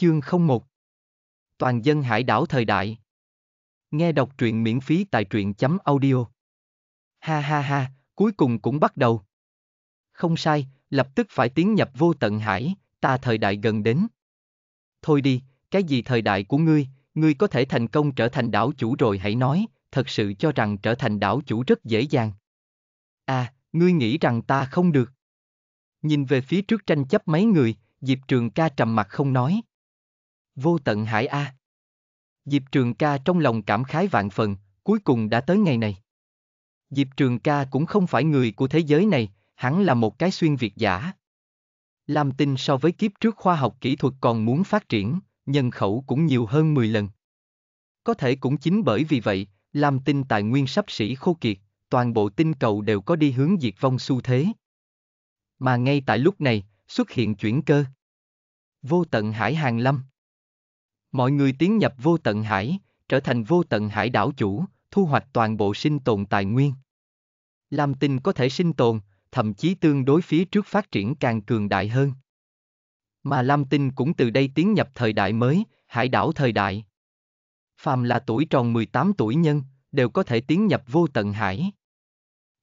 Chương 01 Toàn dân hải đảo thời đại. Nghe đọc truyện miễn phí tại Truyen.Audio. Ha ha ha, cuối cùng cũng bắt đầu. Không sai, lập tức phải tiến nhập vô tận hải, ta thời đại gần đến. Thôi đi, cái gì thời đại của ngươi, ngươi có thể thành công trở thành đảo chủ rồi hãy nói, thật sự cho rằng trở thành đảo chủ rất dễ dàng. À, ngươi nghĩ rằng ta không được. Nhìn về phía trước tranh chấp mấy người, Diệp Trường Ca trầm mặt không nói. Vô tận hải a. Diệp Trường Ca trong lòng cảm khái vạn phần, cuối cùng đã tới ngày này. Diệp Trường Ca cũng không phải người của thế giới này, hắn là một cái xuyên Việt giả. Lam Tinh so với kiếp trước khoa học kỹ thuật còn muốn phát triển, nhân khẩu cũng nhiều hơn 10 lần. Có thể cũng chính bởi vì vậy, Lam Tinh tài nguyên sắp xỉ khô kiệt, toàn bộ tinh cầu đều có đi hướng diệt vong xu thế. Mà ngay tại lúc này, xuất hiện chuyển cơ. Vô tận hải hàng lâm. Mọi người tiến nhập vô tận hải, trở thành vô tận hải đảo chủ, thu hoạch toàn bộ sinh tồn tài nguyên. Lam Tinh có thể sinh tồn, thậm chí tương đối phía trước phát triển càng cường đại hơn. Mà Lam Tinh cũng từ đây tiến nhập thời đại mới, hải đảo thời đại. Phàm là tuổi tròn 18 tuổi nhân, đều có thể tiến nhập vô tận hải.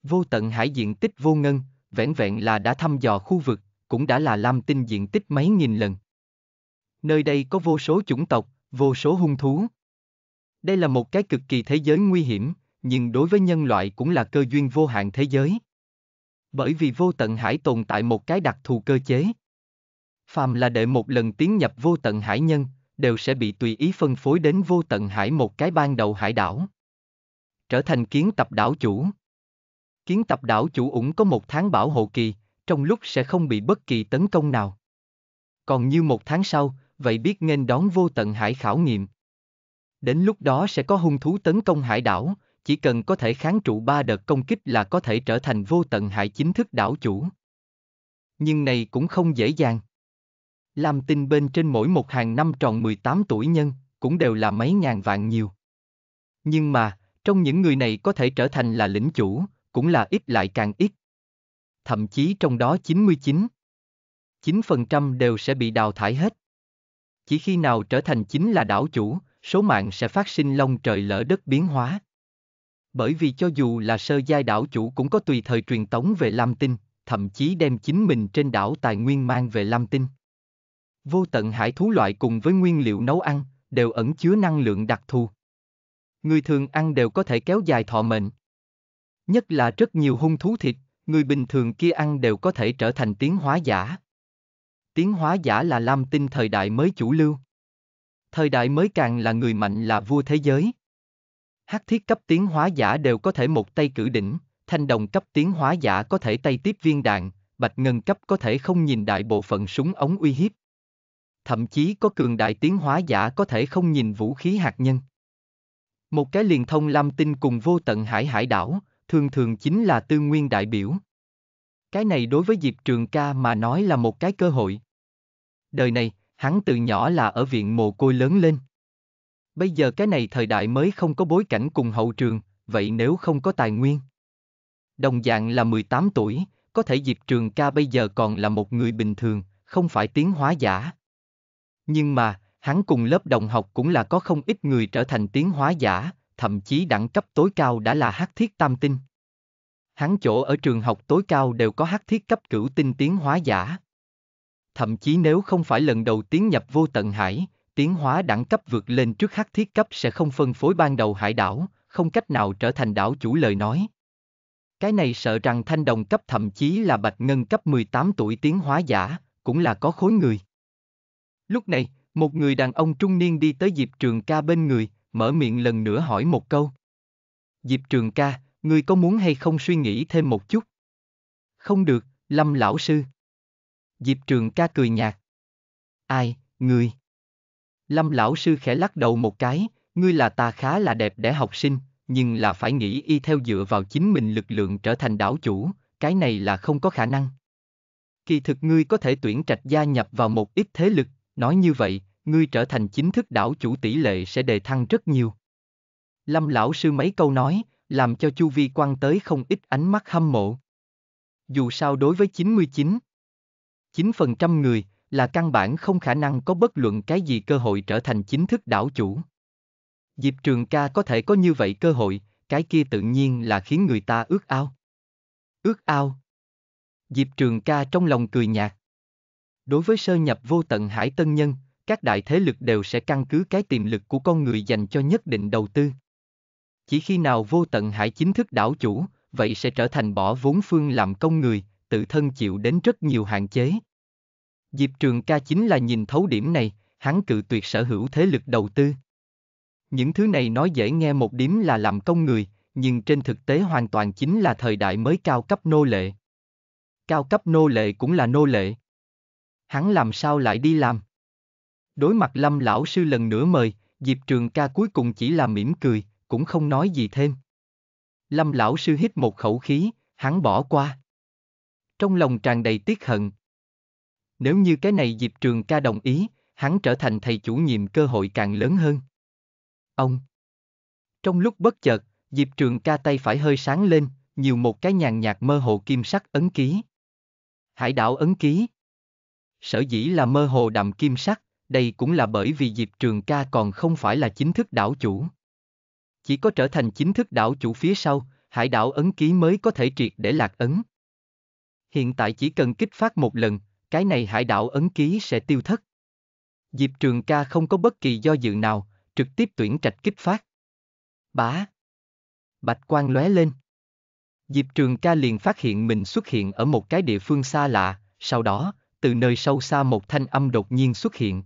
Vô tận hải diện tích vô ngân, vẹn vẹn là đã thăm dò khu vực, cũng đã là Lam Tinh diện tích mấy nghìn lần. Nơi đây có vô số chủng tộc, vô số hung thú. Đây là một cái cực kỳ thế giới nguy hiểm, nhưng đối với nhân loại cũng là cơ duyên vô hạn thế giới. Bởi vì vô tận hải tồn tại một cái đặc thù cơ chế. Phàm là đệ một lần tiến nhập vô tận hải nhân, đều sẽ bị tùy ý phân phối đến vô tận hải một cái ban đầu hải đảo. Trở thành kiến tập đảo chủ. Kiến tập đảo chủ ủng có 1 tháng bảo hộ kỳ, trong lúc sẽ không bị bất kỳ tấn công nào. Còn như 1 tháng sau, vậy biết nghênh đón vô tận hải khảo nghiệm. Đến lúc đó sẽ có hung thú tấn công hải đảo, chỉ cần có thể kháng trụ 3 đợt công kích là có thể trở thành vô tận hải chính thức đảo chủ. Nhưng này cũng không dễ dàng. Lam Tinh bên trên mỗi một hàng năm tròn 18 tuổi nhân, cũng đều là mấy ngàn vạn nhiều. Nhưng mà, trong những người này có thể trở thành là lĩnh chủ, cũng là ít lại càng ít. Thậm chí trong đó 99% đều sẽ bị đào thải hết. Chỉ khi nào trở thành chính là đảo chủ, số mạng sẽ phát sinh long trời lở đất biến hóa. Bởi vì cho dù là sơ giai đảo chủ cũng có tùy thời truyền tống về Lam Tinh, thậm chí đem chính mình trên đảo tài nguyên mang về Lam Tinh. Vô tận hải thú loại cùng với nguyên liệu nấu ăn, đều ẩn chứa năng lượng đặc thù. Người thường ăn đều có thể kéo dài thọ mệnh. Nhất là rất nhiều hung thú thịt, người bình thường kia ăn đều có thể trở thành tiến hóa giả. Tiến hóa giả là Lam Tinh thời đại mới chủ lưu. Thời đại mới càng là người mạnh là vua thế giới. Hắc thiết cấp tiến hóa giả đều có thể một tay cử đỉnh, thanh đồng cấp tiến hóa giả có thể tay tiếp viên đạn, bạch ngân cấp có thể không nhìn đại bộ phận súng ống uy hiếp. Thậm chí có cường đại tiến hóa giả có thể không nhìn vũ khí hạt nhân. Một cái liền thông Lam Tinh cùng vô tận hải hải đảo, thường thường chính là tư nguyên đại biểu. Cái này đối với Diệp Trường Ca mà nói là một cái cơ hội. Đời này, hắn từ nhỏ là ở viện mồ côi lớn lên. Bây giờ cái này thời đại mới không có bối cảnh cùng hậu trường, vậy nếu không có tài nguyên. Đồng dạng là 18 tuổi, có thể Diệp Trường Ca bây giờ còn là một người bình thường, không phải tiến hóa giả. Nhưng mà, hắn cùng lớp đồng học cũng là có không ít người trở thành tiến hóa giả, thậm chí đẳng cấp tối cao đã là hắc thiết tam tinh. Hắn chỗ ở trường học tối cao đều có hắc thiết cấp cửu tinh tiến hóa giả. Thậm chí nếu không phải lần đầu tiến nhập vô tận hải, tiến hóa đẳng cấp vượt lên trước hắc thiết cấp sẽ không phân phối ban đầu hải đảo, không cách nào trở thành đảo chủ lời nói. Cái này sợ rằng thanh đồng cấp thậm chí là bạch ngân cấp 18 tuổi tiến hóa giả, cũng là có khối người. Lúc này, một người đàn ông trung niên đi tới Diệp Trường Ca bên người, mở miệng lần nữa hỏi một câu. Diệp Trường Ca, ngươi có muốn hay không suy nghĩ thêm một chút? Không được, Lâm lão sư. Diệp Trường Ca cười nhạt. Ai, ngươi? Lâm lão sư khẽ lắc đầu một cái, ngươi là ta khá là đẹp đẽ học sinh, nhưng là phải nghĩ y theo dựa vào chính mình lực lượng trở thành đảo chủ, cái này là không có khả năng. Kỳ thực ngươi có thể tuyển trạch gia nhập vào một ít thế lực, nói như vậy, ngươi trở thành chính thức đảo chủ tỷ lệ sẽ đề thăng rất nhiều. Lâm lão sư mấy câu nói, làm cho chu vi quan tới không ít ánh mắt hâm mộ. Dù sao đối với 99% người, là căn bản không khả năng có bất luận cái gì cơ hội trở thành chính thức đảo chủ. Diệp Trường Ca có thể có như vậy cơ hội, cái kia tự nhiên là khiến người ta ước ao. Ước ao. Diệp Trường Ca trong lòng cười nhạt. Đối với sơ nhập vô tận hải tân nhân, các đại thế lực đều sẽ căn cứ cái tiềm lực của con người dành cho nhất định đầu tư. Chỉ khi nào vô tận hải chính thức đảo chủ, vậy sẽ trở thành bỏ vốn phương làm công người, tự thân chịu đến rất nhiều hạn chế. Diệp Trường Ca chính là nhìn thấu điểm này, hắn cự tuyệt sở hữu thế lực đầu tư. Những thứ này nói dễ nghe một điểm là làm công người, nhưng trên thực tế hoàn toàn chính là thời đại mới cao cấp nô lệ. Cao cấp nô lệ cũng là nô lệ. Hắn làm sao lại đi làm? Đối mặt Lâm lão sư lần nữa mời, Diệp Trường Ca cuối cùng chỉ là mỉm cười, cũng không nói gì thêm. Lâm lão sư hít một khẩu khí, hắn bỏ qua. Trong lòng tràn đầy tiếc hận. Nếu như cái này Diệp Trường Ca đồng ý, hắn trở thành thầy chủ nhiệm cơ hội càng lớn hơn. Ông. Trong lúc bất chợt, Diệp Trường Ca tay phải hơi sáng lên, nhiều một cái nhàn nhạt mơ hồ kim sắc ấn ký. Hải đảo ấn ký. Sở dĩ là mơ hồ đậm kim sắc, đây cũng là bởi vì Diệp Trường Ca còn không phải là chính thức đảo chủ. Chỉ có trở thành chính thức đảo chủ phía sau, hải đảo ấn ký mới có thể triệt để lạc ấn. Hiện tại chỉ cần kích phát một lần, cái này hải đảo ấn ký sẽ tiêu thất. Diệp Trường Ca không có bất kỳ do dự nào, trực tiếp tuyển trạch kích phát. Bá. Bạch quang lóe lên. Diệp Trường Ca liền phát hiện mình xuất hiện ở một cái địa phương xa lạ, sau đó, từ nơi sâu xa một thanh âm đột nhiên xuất hiện.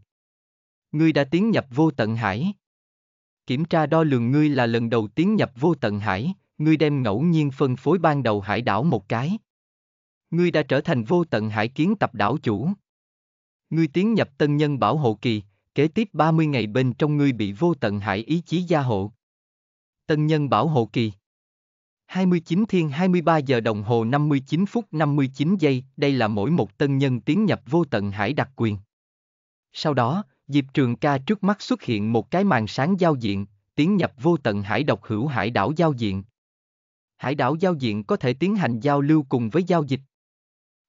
Ngươi đã tiến nhập vô tận hải. Kiểm tra đo lường ngươi là lần đầu tiến nhập vô tận hải, ngươi đem ngẫu nhiên phân phối ban đầu hải đảo một cái. Ngươi đã trở thành vô tận hải kiến tập đảo chủ. Ngươi tiến nhập tân nhân bảo hộ kỳ, kế tiếp 30 ngày bên trong ngươi bị vô tận hải ý chí gia hộ. Tân nhân bảo hộ kỳ. 29 thiên 23 giờ đồng hồ 59 phút 59 giây, đây là mỗi một tân nhân tiến nhập vô tận hải đặc quyền. Sau đó, Diệp Trường Ca trước mắt xuất hiện một cái màn sáng giao diện, tiến nhập vô tận hải độc hữu hải đảo giao diện. Hải đảo giao diện có thể tiến hành giao lưu cùng với giao dịch.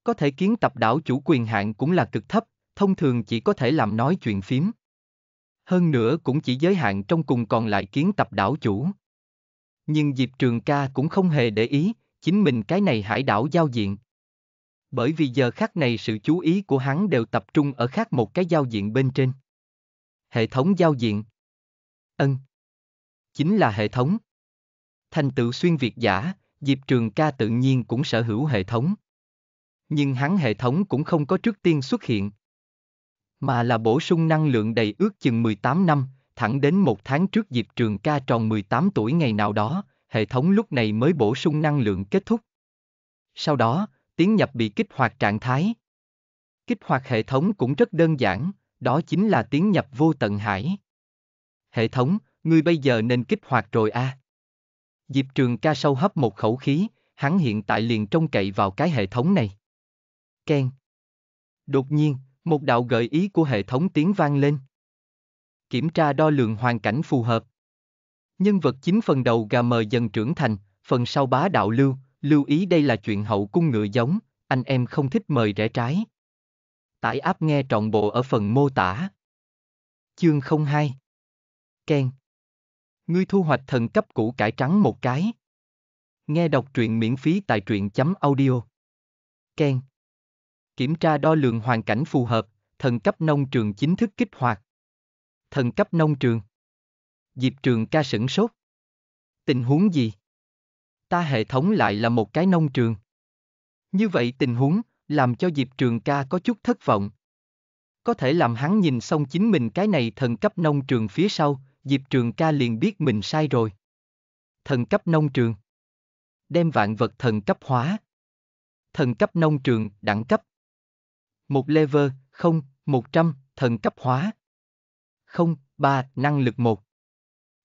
Có thể kiến tập đảo chủ quyền hạn cũng là cực thấp, thông thường chỉ có thể làm nói chuyện phím. Hơn nữa cũng chỉ giới hạn trong cùng còn lại kiến tập đảo chủ. Nhưng Diệp Trường Ca cũng không hề để ý, chính mình cái này hải đảo giao diện. Bởi vì giờ khắc này sự chú ý của hắn đều tập trung ở khác một cái giao diện bên trên. Hệ thống giao diện. Ân. Chính là hệ thống. Thành tựu xuyên Việt giả, Diệp Trường Ca tự nhiên cũng sở hữu hệ thống. Nhưng hắn hệ thống cũng không có trước tiên xuất hiện. Mà là bổ sung năng lượng đầy ước chừng 18 năm, thẳng đến một tháng trước Diệp Trường Ca tròn 18 tuổi ngày nào đó, hệ thống lúc này mới bổ sung năng lượng kết thúc. Sau đó, tiến nhập bị kích hoạt trạng thái. Kích hoạt hệ thống cũng rất đơn giản, đó chính là tiến nhập vô tận hải. Hệ thống, ngươi bây giờ nên kích hoạt rồi a. Diệp Trường Ca sâu hấp một khẩu khí, hắn hiện tại liền trông cậy vào cái hệ thống này. Keng. Đột nhiên, một đạo gợi ý của hệ thống tiếng vang lên. Kiểm tra đo lường hoàn cảnh phù hợp. Nhân vật chính phần đầu gà mờ dần trưởng thành, phần sau bá đạo lưu, lưu ý đây là chuyện hậu cung ngựa giống, anh em không thích mời rẽ trái. Tải app nghe trọn bộ ở phần mô tả. Chương 02. Keng. Ngươi thu hoạch thần cấp củ cải trắng một cái. Nghe đọc truyện miễn phí tại truyen.audio. Keng. Kiểm tra đo lường hoàn cảnh phù hợp, thần cấp nông trường chính thức kích hoạt. Thần cấp nông trường. Diệp Trường Ca sửng sốt. Tình huống gì? Ta hệ thống lại là một cái nông trường. Như vậy tình huống, làm cho Diệp Trường Ca có chút thất vọng. Có thể làm hắn nhìn xong chính mình cái này thần cấp nông trường phía sau, Diệp Trường Ca liền biết mình sai rồi. Thần cấp nông trường. Đem vạn vật thần cấp hóa. Thần cấp nông trường, đẳng cấp. Một level, 0, 100, thần cấp hóa. 0, 3, năng lực 1.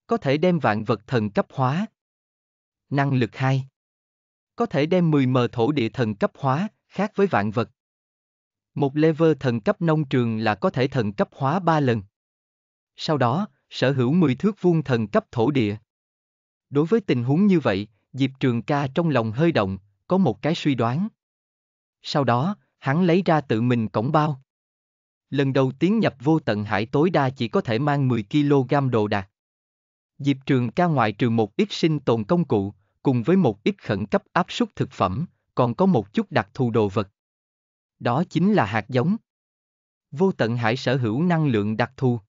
Có thể đem vạn vật thần cấp hóa. Năng lực 2. Có thể đem 10m thổ địa thần cấp hóa, khác với vạn vật. Một level thần cấp nông trường là có thể thần cấp hóa 3 lần. Sau đó, sở hữu 10 thước vuông thần cấp thổ địa. Đối với tình huống như vậy, Diệp Trường Ca trong lòng hơi động, có một cái suy đoán. Sau đó, hắn lấy ra tự mình cổng bao. Lần đầu tiến nhập vô tận hải tối đa chỉ có thể mang 10 kg đồ đạc. Diệp Trường Ca ngoại trừ một ít sinh tồn công cụ, cùng với một ít khẩn cấp áp suất thực phẩm, còn có một chút đặc thù đồ vật. Đó chính là hạt giống. Vô tận hải sở hữu năng lượng đặc thù.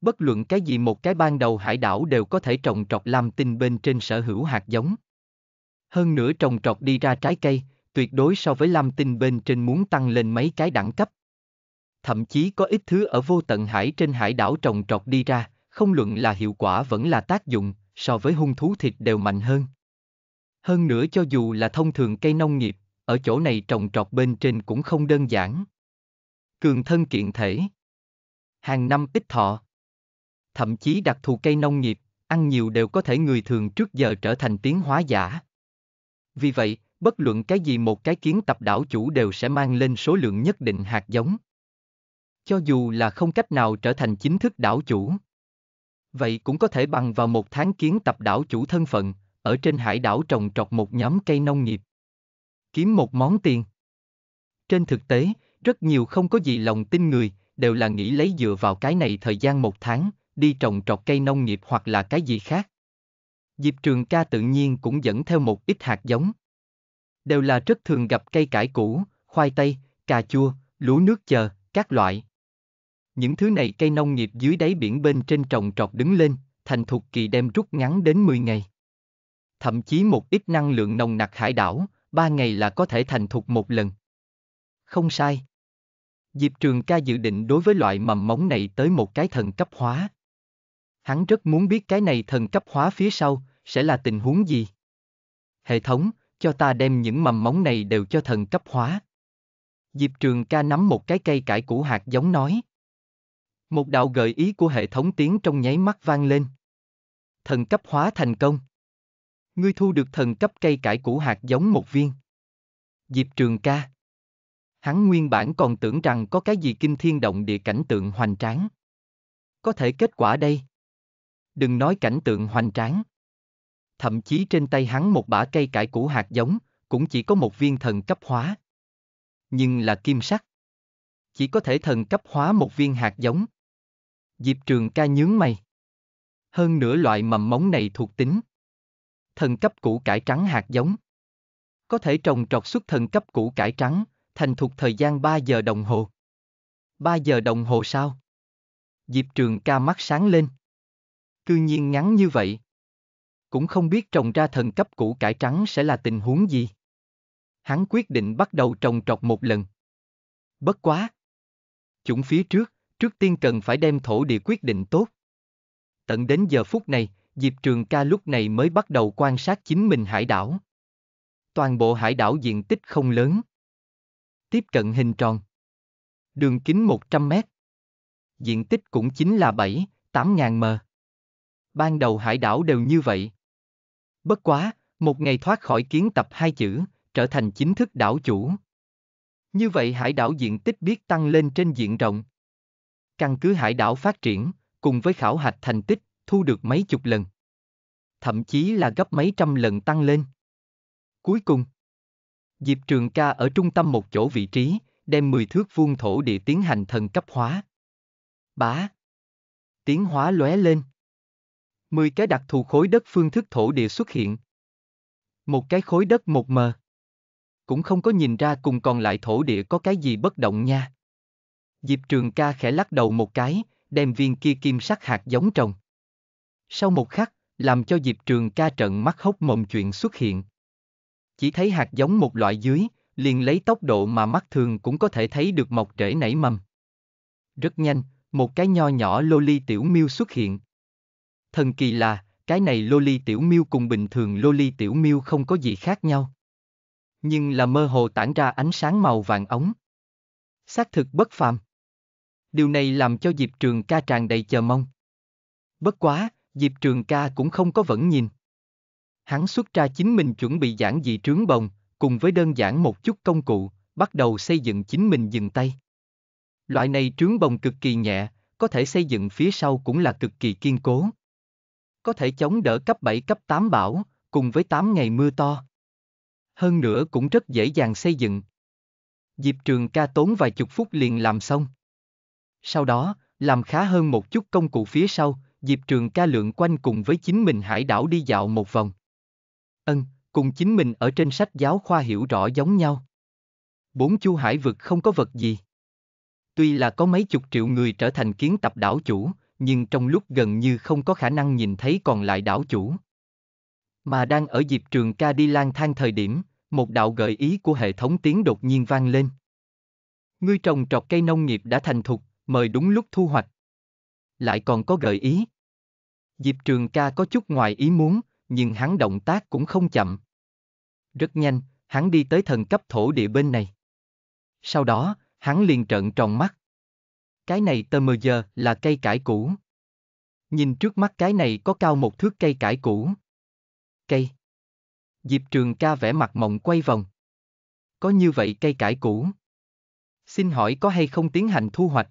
Bất luận cái gì một cái ban đầu hải đảo đều có thể trồng trọt Lam Tinh bên trên sở hữu hạt giống. Hơn nữa trồng trọt đi ra trái cây, tuyệt đối so với Lam Tinh bên trên muốn tăng lên mấy cái đẳng cấp. Thậm chí có ít thứ ở vô tận hải trên hải đảo trồng trọt đi ra, không luận là hiệu quả vẫn là tác dụng, so với hung thú thịt đều mạnh hơn. Hơn nữa cho dù là thông thường cây nông nghiệp, ở chỗ này trồng trọt bên trên cũng không đơn giản. Cường thân kiện thể, hàng năm ít thọ. Thậm chí đặc thù cây nông nghiệp, ăn nhiều đều có thể người thường trước giờ trở thành tiến hóa giả. Vì vậy, bất luận cái gì một cái kiến tập đảo chủ đều sẽ mang lên số lượng nhất định hạt giống. Cho dù là không cách nào trở thành chính thức đảo chủ, vậy cũng có thể bằng vào một tháng kiến tập đảo chủ thân phận, ở trên hải đảo trồng trọt một nhóm cây nông nghiệp, kiếm một món tiền. Trên thực tế, rất nhiều không có gì lòng tin người, đều là nghĩ lấy dựa vào cái này thời gian một tháng, đi trồng trọt cây nông nghiệp hoặc là cái gì khác. Diệp Trường Ca tự nhiên cũng dẫn theo một ít hạt giống. Đều là rất thường gặp cây cải củ, khoai tây, cà chua, lúa nước chờ, các loại. Những thứ này cây nông nghiệp dưới đáy biển bên trên trồng trọt đứng lên, thành thục kỳ đem rút ngắn đến 10 ngày. Thậm chí một ít năng lượng nồng nặc hải đảo, 3 ngày là có thể thành thục một lần. Không sai. Diệp Trường Ca dự định đối với loại mầm móng này tới một cái thần cấp hóa. Hắn rất muốn biết cái này thần cấp hóa phía sau sẽ là tình huống gì. Hệ thống, cho ta đem những mầm móng này đều cho thần cấp hóa. Diệp Trường Ca nắm một cái cây cải củ hạt giống nói. Một đạo gợi ý của hệ thống tiếng trong nháy mắt vang lên. Thần cấp hóa thành công. Ngươi thu được thần cấp cây cải củ hạt giống 1 viên. Diệp Trường Ca. Hắn nguyên bản còn tưởng rằng có cái gì kinh thiên động địa cảnh tượng hoành tráng. Có thể kết quả đây. Đừng nói cảnh tượng hoành tráng. Thậm chí trên tay hắn một bả cây cải củ hạt giống, cũng chỉ có 1 viên thần cấp hóa. Nhưng là kim sắc. Chỉ có thể thần cấp hóa 1 viên hạt giống. Diệp Trường Ca nhướng mày. Hơn nữa loại mầm móng này thuộc tính. Thần cấp củ cải trắng hạt giống. Có thể trồng trọt xuất thần cấp củ cải trắng, thành thục thời gian 3 giờ đồng hồ. 3 giờ đồng hồ sao? Diệp Trường Ca mắt sáng lên. Cư nhiên ngắn như vậy. Cũng không biết trồng ra thần cấp củ cải trắng sẽ là tình huống gì. Hắn quyết định bắt đầu trồng trọt một lần. Bất quá. Chủng phía trước, trước tiên cần phải đem thổ địa quyết định tốt. Tận đến giờ phút này, Diệp Trường Ca lúc này mới bắt đầu quan sát chính mình hải đảo. Toàn bộ hải đảo diện tích không lớn. Tiếp cận hình tròn. Đường kính 100 mét. Diện tích cũng chính là 7-8 ngàn m. Ban đầu hải đảo đều như vậy. Bất quá, một ngày thoát khỏi kiến tập 2 chữ, trở thành chính thức đảo chủ. Như vậy hải đảo diện tích biết tăng lên trên diện rộng. Căn cứ hải đảo phát triển, cùng với khảo hạch thành tích, thu được mấy chục lần. Thậm chí là gấp mấy trăm lần tăng lên. Cuối cùng, Diệp Trường Ca ở trung tâm một chỗ vị trí, đem 10 thước vuông thổ địa tiến hành thần cấp hóa. Bá. Tiến hóa lóe lên. 10 cái đặc thù khối đất phương thức thổ địa xuất hiện. Một cái khối đất 1 m. Cũng không có nhìn ra cùng còn lại thổ địa có cái gì bất động nha. Diệp Trường Ca khẽ lắc đầu một cái, đem viên kia kim sắc hạt giống trồng. Sau một khắc, làm cho Diệp Trường Ca trợn mắt hốc mồm chuyện xuất hiện. Chỉ thấy hạt giống một loại dưới, liền lấy tốc độ mà mắt thường cũng có thể thấy được mọc rễ nảy mầm. Rất nhanh, một cái nho nhỏ loli tiểu miêu xuất hiện. Thần kỳ là, cái này loli tiểu miêu cùng bình thường loli tiểu miêu không có gì khác nhau. Nhưng là mơ hồ tản ra ánh sáng màu vàng ống. Xác thực bất phàm. Điều này làm cho Diệp Trường Ca tràn đầy chờ mong. Bất quá, Diệp Trường Ca cũng không có vẫn nhìn. Hắn xuất ra chính mình chuẩn bị giản dị trướng bồng, cùng với đơn giản một chút công cụ, bắt đầu xây dựng chính mình dừng tay. Loại này trướng bồng cực kỳ nhẹ, có thể xây dựng phía sau cũng là cực kỳ kiên cố. Có thể chống đỡ cấp 7 cấp 8 bão, cùng với 8 ngày mưa to. Hơn nữa cũng rất dễ dàng xây dựng. Diệp Trường Ca tốn vài chục phút liền làm xong. Sau đó, làm khá hơn một chút công cụ phía sau, Diệp Trường Ca lượn quanh cùng với chính mình hải đảo đi dạo một vòng. Cùng chính mình ở trên sách giáo khoa hiểu rõ giống nhau. Bốn chu hải vực không có vật gì. Tuy là có mấy chục triệu người trở thành kiến tập đảo chủ, nhưng trong lúc gần như không có khả năng nhìn thấy còn lại đảo chủ. Mà đang ở Diệp Trường Ca đi lang thang thời điểm, một đạo gợi ý của hệ thống tiếng đột nhiên vang lên. Ngươi trồng trọt cây nông nghiệp đã thành thục, mời đúng lúc thu hoạch. Lại còn có gợi ý. Diệp Trường Ca có chút ngoài ý muốn, nhưng hắn động tác cũng không chậm. Rất nhanh, hắn đi tới thần cấp thổ địa bên này. Sau đó, hắn liền trợn tròn mắt. Cái này tơ mờ giờ là cây cải cũ. Nhìn trước mắt cái này có cao một thước cây cải cũ. Cây. Diệp Trường Ca vẽ mặt mộng quay vòng. Có như vậy cây cải cũ. Xin hỏi có hay không tiến hành thu hoạch?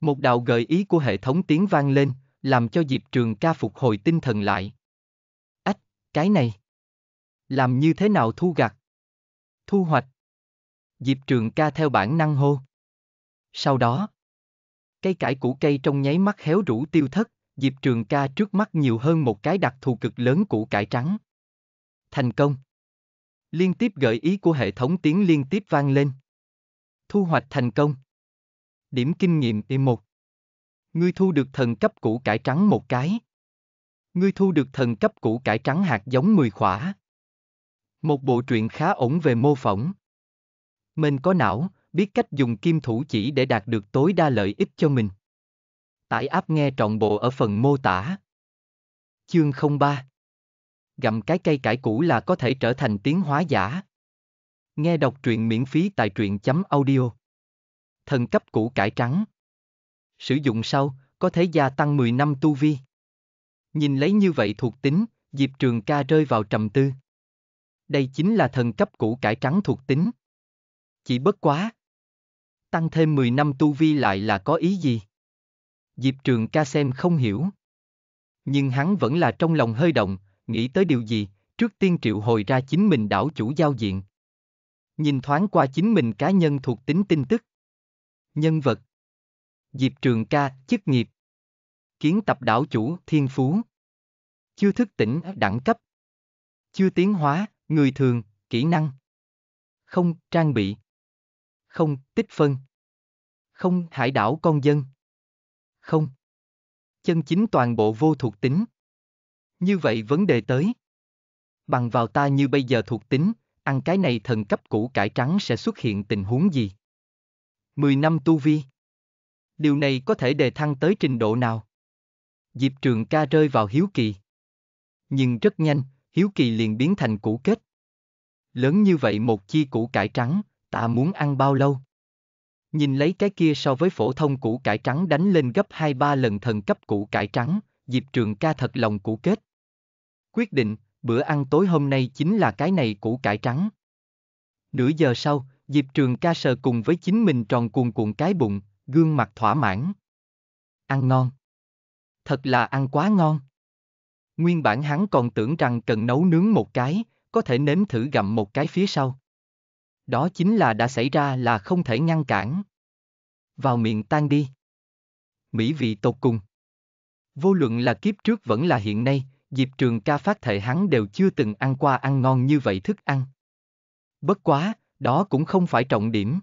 Một đạo gợi ý của hệ thống tiếng vang lên, làm cho Diệp Trường Ca phục hồi tinh thần lại. Ách, cái này. Làm như thế nào thu gặt? Thu hoạch. Diệp Trường Ca theo bản năng hô. Sau đó, cây cải củ cây trong nháy mắt héo rũ tiêu thất, Diệp Trường Ca trước mắt nhiều hơn một cái đặc thù cực lớn củ cải trắng. Thành công. Liên tiếp gợi ý của hệ thống tiếng liên tiếp vang lên. Thu hoạch thành công. Điểm kinh nghiệm E1. Ngươi thu được thần cấp củ cải trắng một cái. Ngươi thu được thần cấp củ cải trắng hạt giống 10 khỏa. Một bộ truyện khá ổn về mô phỏng. Mình có não, biết cách dùng kim thủ chỉ để đạt được tối đa lợi ích cho mình. Tải app nghe trọn bộ ở phần mô tả. Chương 03. Gặm cái cây cải cũ là có thể trở thành tiến hóa giả. Nghe đọc truyện miễn phí tại truyen.audio. Thần cấp củ cải trắng. Sử dụng sau, có thể gia tăng 10 năm tu vi. Nhìn lấy như vậy thuộc tính, Diệp Trường Ca rơi vào trầm tư. Đây chính là thần cấp củ cải trắng thuộc tính. Chỉ bất quá. Tăng thêm 10 năm tu vi lại là có ý gì? Diệp Trường Ca xem không hiểu. Nhưng hắn vẫn là trong lòng hơi động, nghĩ tới điều gì, trước tiên triệu hồi ra chính mình đảo chủ giao diện. Nhìn thoáng qua chính mình cá nhân thuộc tính tin tức. Nhân vật. Diệp Trường Ca, chức nghiệp. Kiến tập đảo chủ, thiên phú. Chưa thức tỉnh, đẳng cấp. Chưa tiến hóa, người thường, kỹ năng. Không, trang bị. Không, tích phân. Không, hải đảo con dân. Không. Chân chính toàn bộ vô thuộc tính. Như vậy vấn đề tới. Bằng vào ta như bây giờ thuộc tính, ăn cái này thần cấp củ cải trắng sẽ xuất hiện tình huống gì? 10 năm tu vi. Điều này có thể đề thăng tới trình độ nào? Diệp Trường Ca rơi vào hiếu kỳ. Nhưng rất nhanh, hiếu kỳ liền biến thành cũ kết. Lớn như vậy một chi củ cải trắng, ta muốn ăn bao lâu? Nhìn lấy cái kia so với phổ thông củ cải trắng đánh lên gấp 2-3 lần thần cấp củ cải trắng, Diệp Trường Ca thật lòng cũ kết. Quyết định, bữa ăn tối hôm nay chính là cái này củ cải trắng. Nửa giờ sau, Diệp Trường Ca sờ cùng với chính mình tròn cuồn cái bụng, gương mặt thỏa mãn. Ăn ngon. Thật là ăn quá ngon. Nguyên bản hắn còn tưởng rằng cần nấu nướng một cái, có thể nếm thử gặm một cái phía sau. Đó chính là đã xảy ra là không thể ngăn cản. Vào miệng tan đi. Mỹ vị tột cùng. Vô luận là kiếp trước vẫn là hiện nay, Diệp Trường Ca phát thệ hắn đều chưa từng ăn qua ăn ngon như vậy thức ăn. Bất quá, đó cũng không phải trọng điểm.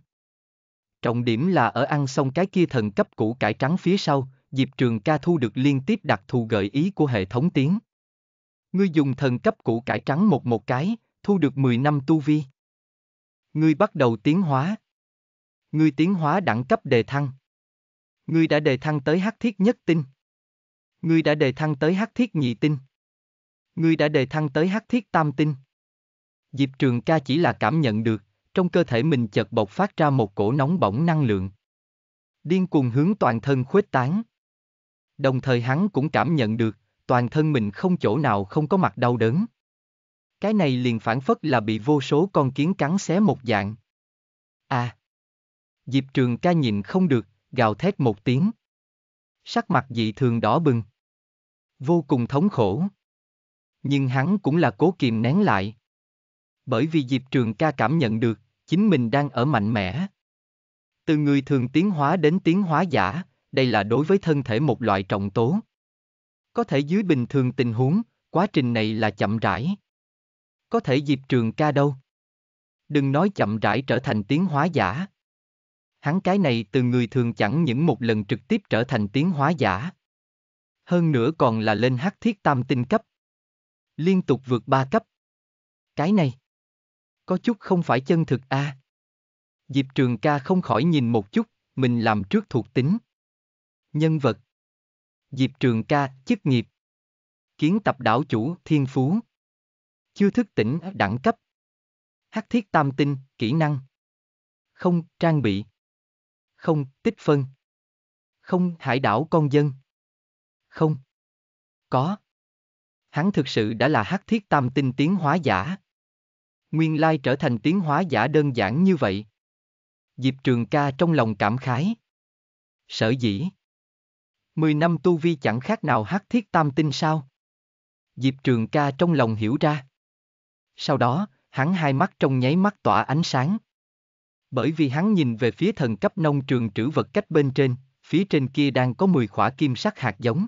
Trọng điểm là ở ăn xong cái kia thần cấp củ cải trắng phía sau, Diệp Trường Ca thu được liên tiếp đặc thù gợi ý của hệ thống tiếng. Ngươi dùng thần cấp củ cải trắng một cái, thu được 10 năm tu vi. Ngươi bắt đầu tiến hóa. Ngươi tiến hóa đẳng cấp đề thăng. Ngươi đã đề thăng tới hắc thiết nhất tinh. Ngươi đã đề thăng tới hắc thiết nhị tinh. Ngươi đã đề thăng tới hắc thiết tam tinh. Diệp Trường Ca chỉ là cảm nhận được, trong cơ thể mình chợt bộc phát ra một cổ nóng bỏng năng lượng. Điên cuồng hướng toàn thân khuếch tán. Đồng thời hắn cũng cảm nhận được, toàn thân mình không chỗ nào không có mặt đau đớn. Cái này liền phản phất là bị vô số con kiến cắn xé một dạng. À! Diệp Trường Ca nhịn không được, gào thét một tiếng. Sắc mặt dị thường đỏ bừng. Vô cùng thống khổ. Nhưng hắn cũng là cố kìm nén lại. Bởi vì Diệp Trường Ca cảm nhận được, chính mình đang ở mạnh mẽ. Từ người thường tiến hóa đến tiến hóa giả, đây là đối với thân thể một loại trọng tố. Có thể dưới bình thường tình huống, quá trình này là chậm rãi. Có thể Diệp Trường Ca đâu? Đừng nói chậm rãi trở thành tiến hóa giả. Hắn cái này từ người thường chẳng những một lần trực tiếp trở thành tiến hóa giả. Hơn nữa còn là lên hắc thiết tam tinh cấp. Liên tục vượt 3 cấp. Cái này có chút không phải chân thực à. Diệp Trường Ca không khỏi nhìn một chút, mình làm trước thuộc tính. Nhân vật Diệp Trường Ca, chức nghiệp Kiến Tập Đảo Chủ, thiên phú Chưa Thức Tỉnh, đẳng cấp Hắc Thiết Tam Tinh, kỹ năng Không, trang bị Không, tích phân Không, hải đảo con dân Không có. Hắn thực sự đã là hắc thiết tam tinh tiến hóa giả. Nguyên lai trở thành tiến hóa giả đơn giản như vậy. Diệp Trường Ca trong lòng cảm khái. Sở dĩ 10 năm tu vi chẳng khác nào hắc thiết tam tinh sao? Diệp Trường Ca trong lòng hiểu ra. Sau đó, hắn hai mắt trong nháy mắt tỏa ánh sáng. Bởi vì hắn nhìn về phía thần cấp nông trường trữ vật cách bên trên, phía trên kia đang có 10 khỏa kim sắc hạt giống.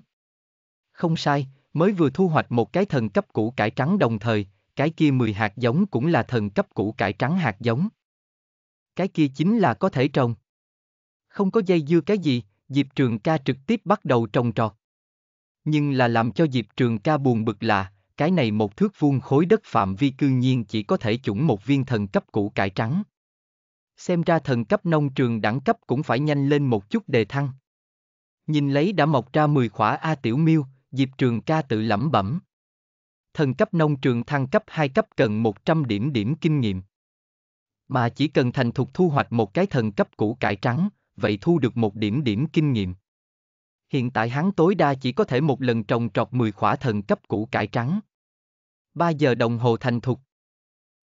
Không sai, mới vừa thu hoạch một cái thần cấp củ cải trắng đồng thời, cái kia 10 hạt giống cũng là thần cấp củ cải trắng hạt giống. Cái kia chính là có thể trồng. Không có dây dưa cái gì, Diệp Trường Ca trực tiếp bắt đầu trồng trọt. Nhưng là làm cho Diệp Trường Ca buồn bực là, cái này một thước vuông khối đất phạm vi cư nhiên chỉ có thể chủng một viên thần cấp củ cải trắng. Xem ra thần cấp nông trường đẳng cấp cũng phải nhanh lên một chút đề thăng. Nhìn lấy đã mọc ra 10 khỏa A Tiểu Miêu, Diệp Trường Ca tự lẩm bẩm. Thần cấp nông trường thăng cấp 2 cấp cần 100 điểm kinh nghiệm. Mà chỉ cần thành thục thu hoạch một cái thần cấp củ cải trắng, vậy thu được 1 điểm kinh nghiệm. Hiện tại hắn tối đa chỉ có thể một lần trồng trọt 10 khỏa thần cấp củ cải trắng. 3 giờ đồng hồ thành thục.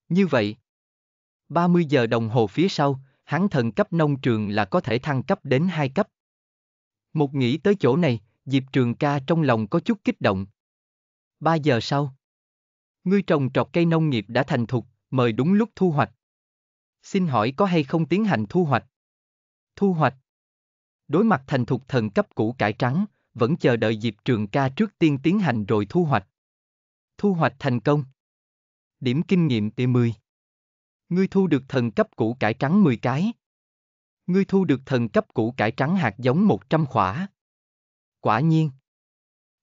Như vậy, 30 giờ đồng hồ phía sau, hắn thần cấp nông trường là có thể thăng cấp đến 2 cấp. Một nghĩ tới chỗ này, Diệp Trường Ca trong lòng có chút kích động. 3 giờ sau, ngươi trồng trọt cây nông nghiệp đã thành thục, mời đúng lúc thu hoạch. Xin hỏi có hay không tiến hành thu hoạch? Thu hoạch. Đối mặt thành thục thần cấp củ cải trắng, vẫn chờ đợi Diệp Trường Ca trước tiên tiến hành rồi thu hoạch. Thu hoạch thành công. Điểm kinh nghiệm tỷ 10. Ngươi thu được thần cấp củ cải trắng 10 cái. Ngươi thu được thần cấp củ cải trắng hạt giống 100 khỏa. Quả nhiên,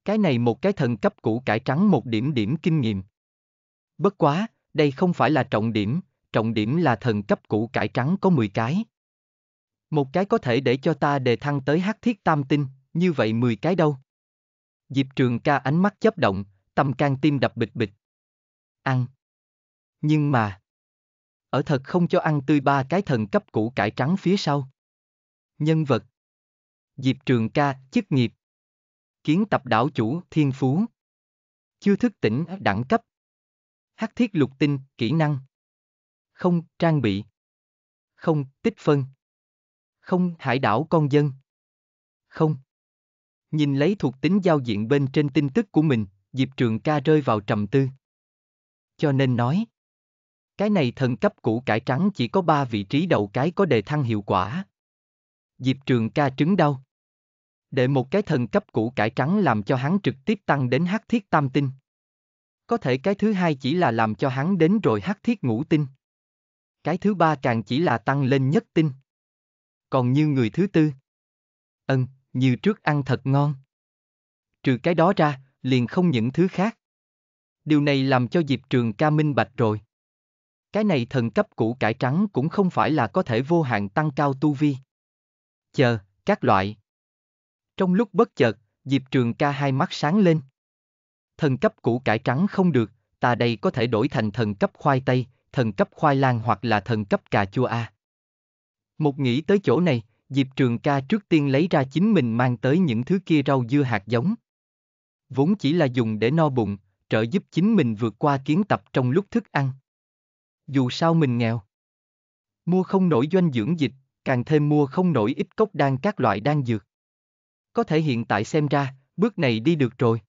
cái này một cái thần cấp củ cải trắng 1 điểm kinh nghiệm. Bất quá, đây không phải là trọng điểm là thần cấp củ cải trắng có 10 cái. Một cái có thể để cho ta đề thăng tới hắc thiết tam tinh, như vậy 10 cái đâu? Diệp Trường Ca ánh mắt chớp động, tâm can tim đập bịch bịch. Ăn. Nhưng mà, ở thật không cho ăn tươi 3 cái thần cấp củ cải trắng phía sau. Nhân vật Diệp Trường Ca, chức nghiệp Kiến Tập Đảo Chủ, thiên phú Chưa Thức Tỉnh, đẳng cấp Hắc Thiết Lục Tinh, kỹ năng Không, trang bị Không, tích phân Không, hải đảo con dân Không. Nhìn lấy thuộc tính giao diện bên trên tin tức của mình, Diệp Trường Ca rơi vào trầm tư. Cho nên nói, cái này thần cấp củ cải trắng chỉ có 3 vị trí đầu cái có đề thăng hiệu quả. Diệp Trường Ca trứng đau. Để một cái thần cấp củ cải trắng làm cho hắn trực tiếp tăng đến hắc thiết tam tinh. Có thể cái thứ hai chỉ là làm cho hắn đến rồi hắc thiết ngũ tinh. Cái thứ ba càng chỉ là tăng lên nhất tinh. Còn như người thứ tư. Như trước ăn thật ngon. Trừ cái đó ra, liền không những thứ khác. Điều này làm cho Diệp Trường Ca minh bạch rồi. Cái này thần cấp củ cải trắng cũng không phải là có thể vô hạn tăng cao tu vi. Chờ, các loại. Trong lúc bất chợt, Diệp Trường Ca hai mắt sáng lên. Thần cấp củ cải trắng không được, ta đây có thể đổi thành thần cấp khoai tây, thần cấp khoai lang hoặc là thần cấp cà chua a. Một nghĩ tới chỗ này, Diệp Trường Ca trước tiên lấy ra chính mình mang tới những thứ kia rau dưa hạt giống. Vốn chỉ là dùng để no bụng, trợ giúp chính mình vượt qua kiến tập trong lúc thức ăn. Dù sao mình nghèo, mua không nổi doanh dưỡng dịch, càng thêm mua không nổi ít cốc đan các loại đan dược. Có thể hiện tại xem ra, bước này đi được rồi.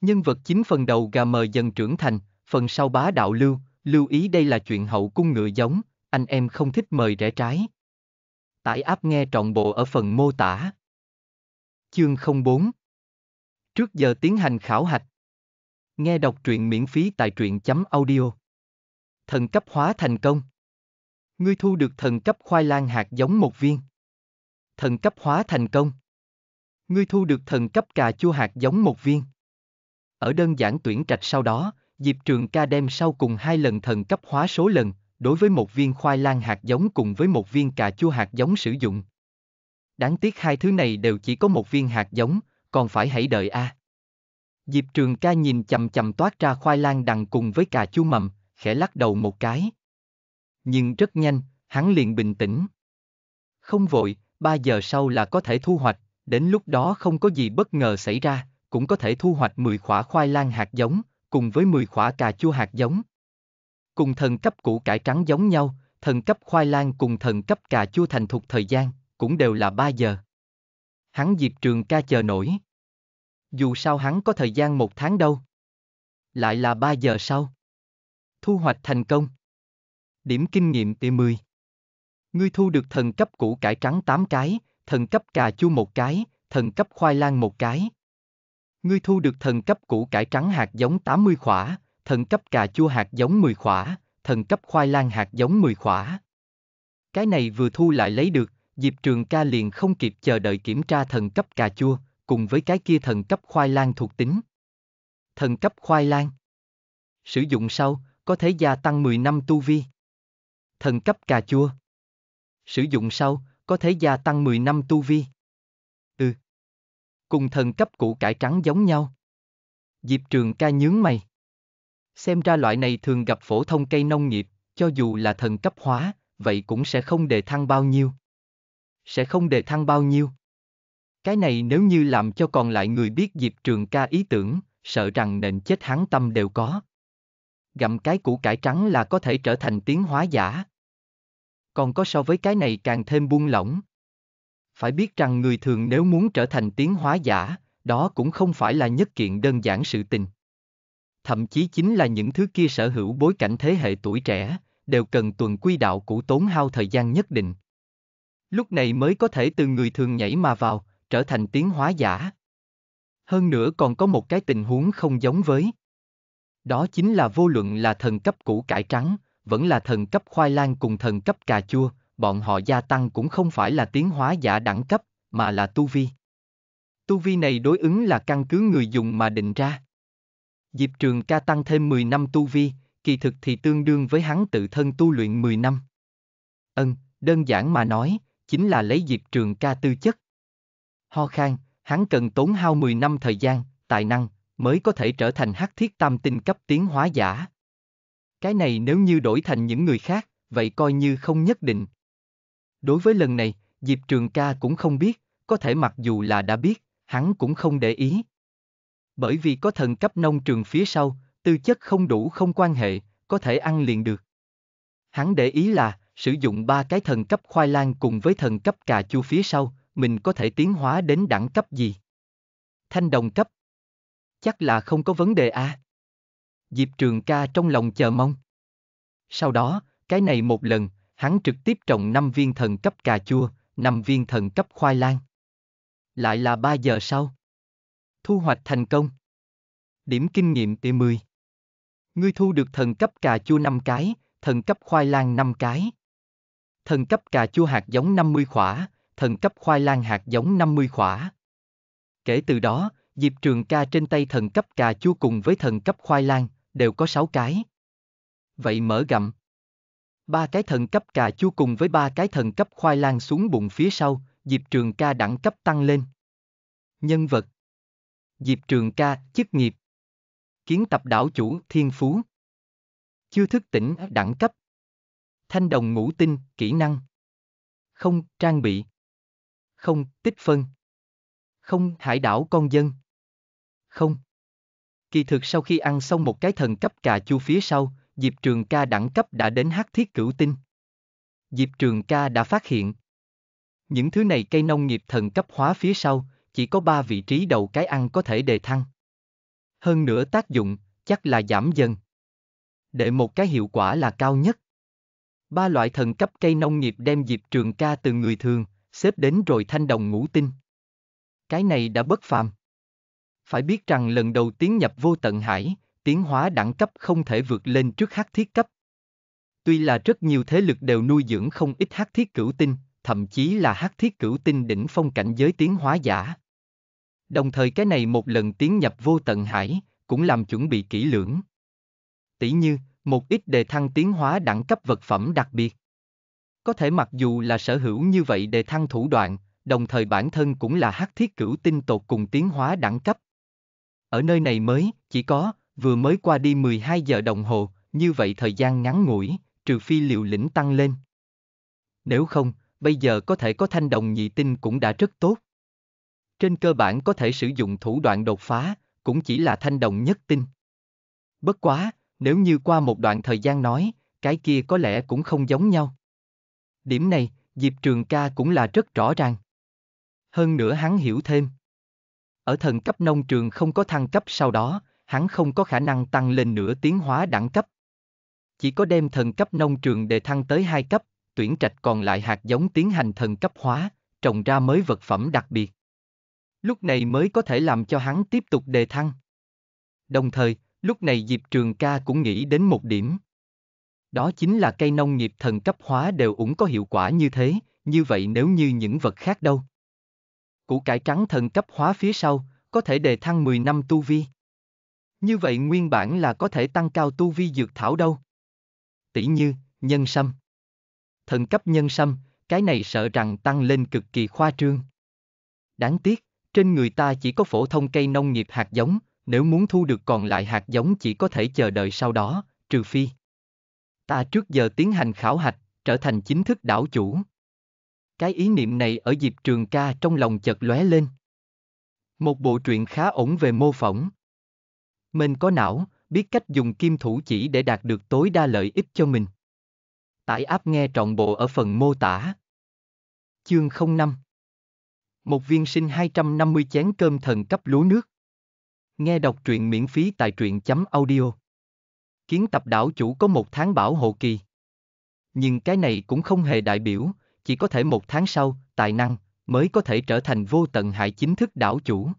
Nhân vật chính phần đầu gà mờ dần trưởng thành, phần sau bá đạo lưu, lưu ý đây là chuyện hậu cung ngựa giống, anh em không thích mời rẽ trái. Tải app nghe trọn bộ ở phần mô tả. Chương 04. Trước giờ tiến hành khảo hạch. Nghe đọc truyện miễn phí tại Truyen.Audio. Thần cấp hóa thành công. Ngươi thu được thần cấp khoai lang hạt giống 1 viên. Thần cấp hóa thành công. Ngươi thu được thần cấp cà chua hạt giống 1 viên. Ở đơn giản tuyển trạch sau đó, Diệp Trường Ca đem sau cùng 2 lần thần cấp hóa số lần, đối với 1 viên khoai lang hạt giống cùng với 1 viên cà chua hạt giống sử dụng. Đáng tiếc 2 thứ này đều chỉ có 1 viên hạt giống, còn phải hãy đợi a. Diệp Trường Ca nhìn chằm chằm toát ra khoai lang đằng cùng với cà chua mầm, khẽ lắc đầu một cái. Nhưng rất nhanh, hắn liền bình tĩnh. Không vội, 3 giờ sau là có thể thu hoạch, đến lúc đó không có gì bất ngờ xảy ra, cũng có thể thu hoạch 10 khỏa khoai lang hạt giống, cùng với 10 khỏa cà chua hạt giống. Cùng thần cấp củ cải trắng giống nhau, thần cấp khoai lang cùng thần cấp cà chua thành thục thời gian, cũng đều là 3 giờ. Hắn Diệp Trường Ca chờ nổi. Dù sao hắn có thời gian 1 tháng đâu. Lại là 3 giờ sau. Thu hoạch thành công. Điểm kinh nghiệm tỷ 10. Ngươi thu được thần cấp củ cải trắng 8 cái, thần cấp cà chua 1 cái, thần cấp khoai lang 1 cái. Ngươi thu được thần cấp củ cải trắng hạt giống 80 khỏa, thần cấp cà chua hạt giống 10 khỏa, thần cấp khoai lang hạt giống 10 khỏa. Cái này vừa thu lại lấy được, Diệp Trường Ca liền không kịp chờ đợi kiểm tra thần cấp cà chua, cùng với cái kia thần cấp khoai lang thuộc tính. Thần cấp khoai lang. Sử dụng sau, có thể gia tăng 10 năm tu vi. Thần cấp cà chua. Sử dụng sau, có thể gia tăng 10 năm tu vi. Cùng thần cấp củ cải trắng giống nhau. Diệp Trường Ca nhướng mày. Xem ra loại này thường gặp phổ thông cây nông nghiệp, cho dù là thần cấp hóa, vậy cũng sẽ không đề thăng bao nhiêu. Sẽ không đề thăng bao nhiêu. Cái này nếu như làm cho còn lại người biết Diệp Trường Ca ý tưởng, sợ rằng nền chết hắn tâm đều có. Gặm cái củ cải trắng là có thể trở thành tiến hóa giả. Còn có so với cái này càng thêm buông lỏng. Phải biết rằng người thường nếu muốn trở thành tiến hóa giả, đó cũng không phải là nhất kiện đơn giản sự tình. Thậm chí chính là những thứ kia sở hữu bối cảnh thế hệ tuổi trẻ, đều cần tuần quy đạo cũ tốn hao thời gian nhất định. Lúc này mới có thể từ người thường nhảy mà vào, trở thành tiến hóa giả. Hơn nữa còn có một cái tình huống không giống với. Đó chính là vô luận là thần cấp củ cải trắng, vẫn là thần cấp khoai lang cùng thần cấp cà chua, bọn họ gia tăng cũng không phải là tiến hóa giả đẳng cấp, mà là tu vi. Tu vi này đối ứng là căn cứ người dùng mà định ra. Diệp Trường Ca tăng thêm 10 năm tu vi, kỳ thực thì tương đương với hắn tự thân tu luyện 10 năm. Đơn giản mà nói, chính là lấy Diệp Trường Ca tư chất. Ho khan, hắn cần tốn hao 10 năm thời gian, tài năng, mới có thể trở thành hắc thiết tam tinh cấp tiến hóa giả. Cái này nếu như đổi thành những người khác, vậy coi như không nhất định. Đối với lần này, Diệp Trường Ca cũng không biết, có thể mặc dù là đã biết, hắn cũng không để ý. Bởi vì có thần cấp nông trường phía sau, tư chất không đủ không quan hệ, có thể ăn liền được. Hắn để ý là, sử dụng 3 cái thần cấp khoai lang cùng với thần cấp cà chua phía sau, mình có thể tiến hóa đến đẳng cấp gì? Thanh đồng cấp. Chắc là không có vấn đề à? Diệp Trường Ca trong lòng chờ mong. Sau đó, cái này một lần, hắn trực tiếp trồng 5 viên thần cấp cà chua, 5 viên thần cấp khoai lang. Lại là 3 giờ sau. Thu hoạch thành công. Điểm kinh nghiệm tỷ 10. Ngươi thu được thần cấp cà chua 5 cái, thần cấp khoai lang 5 cái. Thần cấp cà chua hạt giống 50 khỏa, thần cấp khoai lang hạt giống 50 khỏa. Kể từ đó, Diệp Trường Ca trên tay thần cấp cà chua cùng với thần cấp khoai lang, đều có 6 cái. Vậy mở gặm. 3 cái thần cấp cà chua cùng với 3 cái thần cấp khoai lang xuống bụng phía sau, Diệp Trường Ca đẳng cấp tăng lên. Nhân vật Diệp Trường Ca, chức nghiệp Kiến tập đảo chủ, thiên phú Chưa thức tỉnh, đẳng cấp Thanh đồng ngũ tinh, kỹ năng Không, trang bị Không, tích phân Không, hải đảo con dân Không. Kỳ thực sau khi ăn xong 1 cái thần cấp cà chua phía sau, Diệp Trường Ca đẳng cấp đã đến hắc thiết cửu tinh. Diệp Trường Ca đã phát hiện. Những thứ này cây nông nghiệp thần cấp hóa phía sau, chỉ có 3 vị trí đầu cái ăn có thể đề thăng. Hơn nữa tác dụng, chắc là giảm dần. Để một cái hiệu quả là cao nhất. Ba loại thần cấp cây nông nghiệp đem Diệp Trường Ca từ người thường, xếp đến rồi thanh đồng ngũ tinh. Cái này đã bất phàm. Phải biết rằng lần đầu tiến nhập Vô Tận Hải, tiến hóa đẳng cấp không thể vượt lên trước hắc thiết cấp. Tuy là rất nhiều thế lực đều nuôi dưỡng không ít hắc thiết cửu tinh, thậm chí là hắc thiết cửu tinh đỉnh phong cảnh giới tiến hóa giả. Đồng thời cái này một lần tiến nhập Vô Tận Hải, cũng làm chuẩn bị kỹ lưỡng. Tỷ như, một ít đề thăng tiến hóa đẳng cấp vật phẩm đặc biệt. Có thể mặc dù là sở hữu như vậy đề thăng thủ đoạn, đồng thời bản thân cũng là hắc thiết cửu tinh tột cùng tiến hóa đẳng cấp. Ở nơi này mới, chỉ có, vừa mới qua đi 12 giờ đồng hồ, như vậy thời gian ngắn ngủi, trừ phi liều lĩnh tăng lên. Nếu không, bây giờ có thể có thanh đồng nhị tinh cũng đã rất tốt. Trên cơ bản có thể sử dụng thủ đoạn đột phá, cũng chỉ là thanh đồng nhất tinh. Bất quá, nếu như qua một đoạn thời gian nói, cái kia có lẽ cũng không giống nhau. Điểm này, Diệp Trường Ca cũng là rất rõ ràng. Hơn nữa hắn hiểu thêm. Ở thần cấp nông trường không có thăng cấp sau đó, hắn không có khả năng tăng lên nửa tiến hóa đẳng cấp. Chỉ có đem thần cấp nông trường để thăng tới 2 cấp, tuyển trạch còn lại hạt giống tiến hành thần cấp hóa, trồng ra mới vật phẩm đặc biệt. Lúc này mới có thể làm cho hắn tiếp tục đề thăng. Đồng thời, lúc này Diệp Trường Ca cũng nghĩ đến một điểm. Đó chính là cây nông nghiệp thần cấp hóa đều cũng có hiệu quả như thế, như vậy nếu như những vật khác đâu. Củ cải trắng thần cấp hóa phía sau, có thể đề thăng 10 năm tu vi. Như vậy nguyên bản là có thể tăng cao tu vi dược thảo đâu. Tỷ như, nhân sâm. Thần cấp nhân sâm, cái này sợ rằng tăng lên cực kỳ khoa trương. Đáng tiếc, trên người ta chỉ có phổ thông cây nông nghiệp hạt giống, nếu muốn thu được còn lại hạt giống chỉ có thể chờ đợi sau đó, trừ phi. Ta trước giờ tiến hành khảo hạch, trở thành chính thức đảo chủ. Cái ý niệm này ở Diệp Trường Ca trong lòng chợt lóe lên. Một bộ truyện khá ổn về mô phỏng. Mình có não, biết cách dùng kim thủ chỉ để đạt được tối đa lợi ích cho mình. Tải app nghe trọn bộ ở phần mô tả. Chương 05. Một viên sinh 250 chén cơm thần cấp lúa nước. Nghe đọc truyện miễn phí tại truyen.audio. Kiến tập đảo chủ có 1 tháng bảo hộ kỳ. Nhưng cái này cũng không hề đại biểu, chỉ có thể 1 tháng sau, tài năng, mới có thể trở thành Vô Tận Hải chính thức đảo chủ.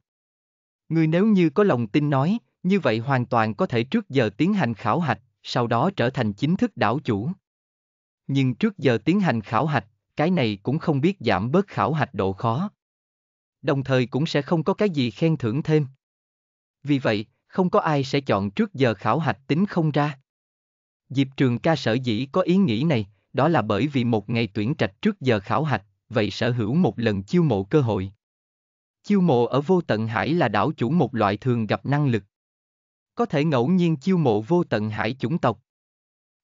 Người nếu như có lòng tin nói, như vậy hoàn toàn có thể trước giờ tiến hành khảo hạch, sau đó trở thành chính thức đảo chủ. Nhưng trước giờ tiến hành khảo hạch, cái này cũng không biết giảm bớt khảo hạch độ khó. Đồng thời cũng sẽ không có cái gì khen thưởng thêm. Vì vậy, không có ai sẽ chọn trước giờ khảo hạch tính không ra. Diệp Trường Ca sở dĩ có ý nghĩ này, đó là bởi vì một ngày tuyển trạch trước giờ khảo hạch, vậy sở hữu một lần chiêu mộ cơ hội. Chiêu mộ ở Vô Tận Hải là đảo chủ một loại thường gặp năng lực. Có thể ngẫu nhiên chiêu mộ Vô Tận Hải chủng tộc.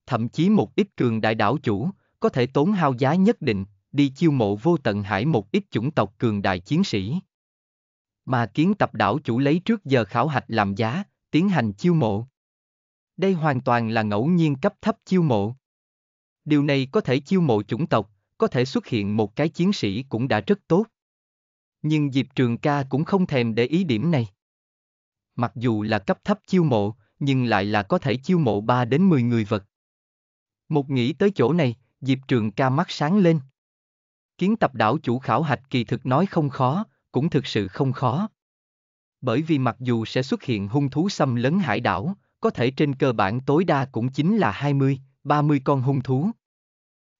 Thậm chí một ít cường đại đảo chủ, có thể tốn hao giá nhất định, đi chiêu mộ Vô Tận Hải một ít chủng tộc cường đại chiến sĩ. Mà kiến tập đảo chủ lấy trước giờ khảo hạch làm giá, tiến hành chiêu mộ. Đây hoàn toàn là ngẫu nhiên cấp thấp chiêu mộ. Điều này có thể chiêu mộ chủng tộc, có thể xuất hiện một cái chiến sĩ cũng đã rất tốt. Nhưng Diệp Trường Ca cũng không thèm để ý điểm này. Mặc dù là cấp thấp chiêu mộ, nhưng lại là có thể chiêu mộ 3 đến 10 người vật. Một nghĩ tới chỗ này, Diệp Trường Ca mắt sáng lên. Kiến tập đảo chủ khảo hạch kỳ thực nói không khó, cũng thực sự không khó. Bởi vì mặc dù sẽ xuất hiện hung thú xâm lấn hải đảo, có thể trên cơ bản tối đa cũng chính là 20, 30 con hung thú.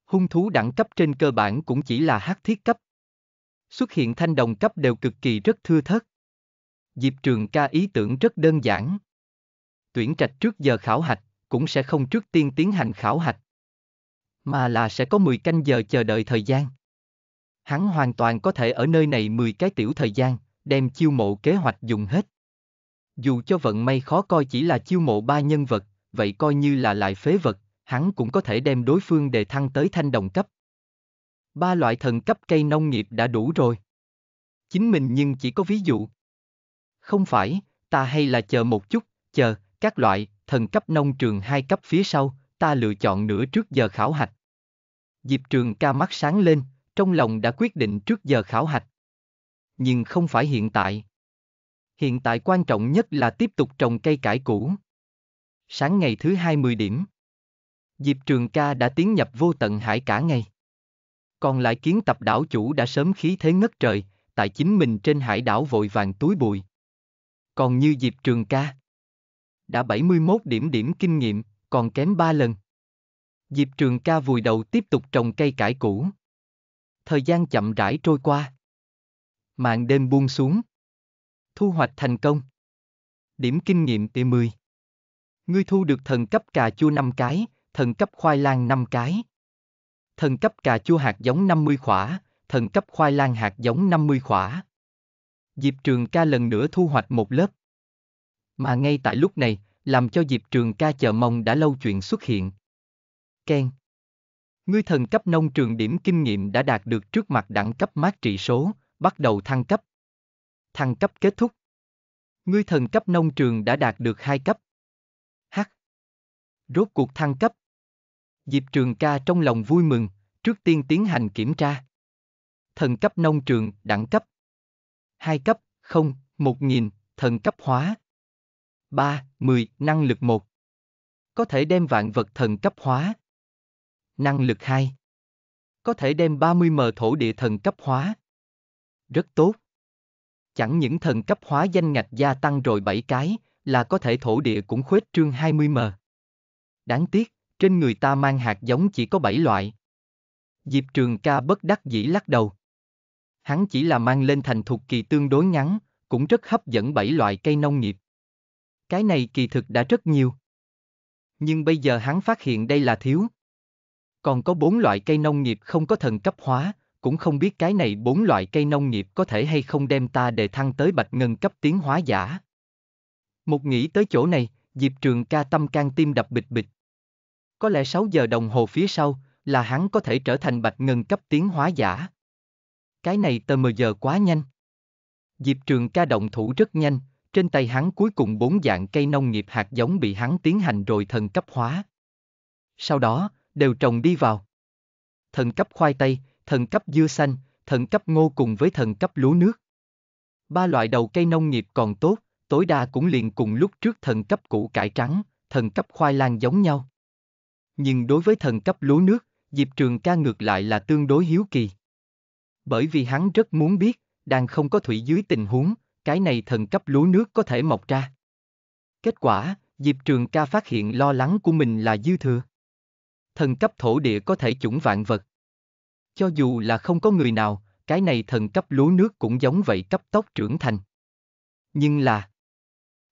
Hung thú đẳng cấp trên cơ bản cũng chỉ là hắc thiết cấp. Xuất hiện thanh đồng cấp đều cực kỳ rất thưa thớt. Diệp Trường Ca ý tưởng rất đơn giản. Tuyển trạch trước giờ khảo hạch, cũng sẽ không trước tiên tiến hành khảo hạch, mà là sẽ có 10 canh giờ chờ đợi thời gian. Hắn hoàn toàn có thể ở nơi này 10 cái tiểu thời gian, đem chiêu mộ kế hoạch dùng hết. Dù cho vận may khó coi chỉ là chiêu mộ 3 nhân vật, vậy coi như là lại phế vật, hắn cũng có thể đem đối phương đề thăng tới thanh đồng cấp. 3 loại thần cấp cây nông nghiệp đã đủ rồi. Chính mình nhưng chỉ có ví dụ. Không phải, ta hay là chờ một chút, chờ, các loại, thần cấp nông trường 2 cấp phía sau, ta lựa chọn nửa trước giờ khảo hạch. Diệp Trường Ca mắt sáng lên, trong lòng đã quyết định trước giờ khảo hạch. Nhưng không phải hiện tại. Hiện tại quan trọng nhất là tiếp tục trồng cây cải cũ. Sáng ngày thứ 20 điểm. Diệp Trường Ca đã tiến nhập Vô Tận Hải cả ngày. Còn lại kiến tập đảo chủ đã sớm khí thế ngất trời, tại chính mình trên hải đảo vội vàng túi bụi. Còn như Diệp Trường Ca, đã 71 điểm kinh nghiệm, còn kém 3 lần. Diệp Trường Ca vùi đầu tiếp tục trồng cây cải cũ. Thời gian chậm rãi trôi qua. Màn đêm buông xuống. Thu hoạch thành công. Điểm kinh nghiệm tỷ 10. Ngươi thu được thần cấp cà chua 5 cái, thần cấp khoai lang 5 cái. Thần cấp cà chua hạt giống 50 khỏa, thần cấp khoai lang hạt giống 50 khỏa. Diệp Trường Ca lần nữa thu hoạch một lớp. Mà ngay tại lúc này, làm cho Diệp Trường Ca chờ mong đã lâu chuyện xuất hiện. Ken. Ngươi thần cấp nông trường điểm kinh nghiệm đã đạt được trước mặt đẳng cấp mát trị số, bắt đầu thăng cấp. Thăng cấp kết thúc. Ngươi thần cấp nông trường đã đạt được 2 cấp. Hắc. Rốt cuộc thăng cấp. Diệp Trường Ca trong lòng vui mừng, trước tiên tiến hành kiểm tra. Thần cấp nông trường, đẳng cấp. 2 cấp, 0, 1000, thần cấp hóa. 3, 10, năng lực 1. Có thể đem vạn vật thần cấp hóa. Năng lực 2. Có thể đem 30m thổ địa thần cấp hóa. Rất tốt. Chẳng những thần cấp hóa danh ngạch gia tăng rồi 7 cái, là có thể thổ địa cũng khuếch trương 20m. Đáng tiếc, trên người ta mang hạt giống chỉ có 7 loại. Diệp Trường Ca bất đắc dĩ lắc đầu. Hắn chỉ là mang lên thành thục kỳ tương đối ngắn, cũng rất hấp dẫn 7 loại cây nông nghiệp. Cái này kỳ thực đã rất nhiều. Nhưng bây giờ hắn phát hiện đây là thiếu. Còn có 4 loại cây nông nghiệp không có thần cấp hóa, cũng không biết cái này 4 loại cây nông nghiệp có thể hay không đem ta để thăng tới bạch ngân cấp tiến hóa giả. Một nghĩ tới chỗ này, Diệp Trường Ca tâm can tim đập bịch bịch. Có lẽ 6 giờ đồng hồ phía sau là hắn có thể trở thành bạch ngân cấp tiến hóa giả. Cái này tờ mờ giờ quá nhanh. Diệp Trường Ca động thủ rất nhanh, trên tay hắn cuối cùng 4 dạng cây nông nghiệp hạt giống bị hắn tiến hành rồi thần cấp hóa. Sau đó, đều trồng đi vào. Thần cấp khoai tây, thần cấp dưa xanh, thần cấp ngô cùng với thần cấp lúa nước. 3 loại đầu cây nông nghiệp còn tốt, tối đa cũng liền cùng lúc trước thần cấp củ cải trắng, thần cấp khoai lang giống nhau. Nhưng đối với thần cấp lúa nước, Diệp Trường Ca ngược lại là tương đối hiếu kỳ. Bởi vì hắn rất muốn biết, đang không có thủy dưới tình huống, cái này thần cấp lúa nước có thể mọc ra. Kết quả, Diệp Trường Ca phát hiện lo lắng của mình là dư thừa. Thần cấp thổ địa có thể chủng vạn vật. Cho dù là không có người nào, cái này thần cấp lúa nước cũng giống vậy cấp tốc trưởng thành. Nhưng là...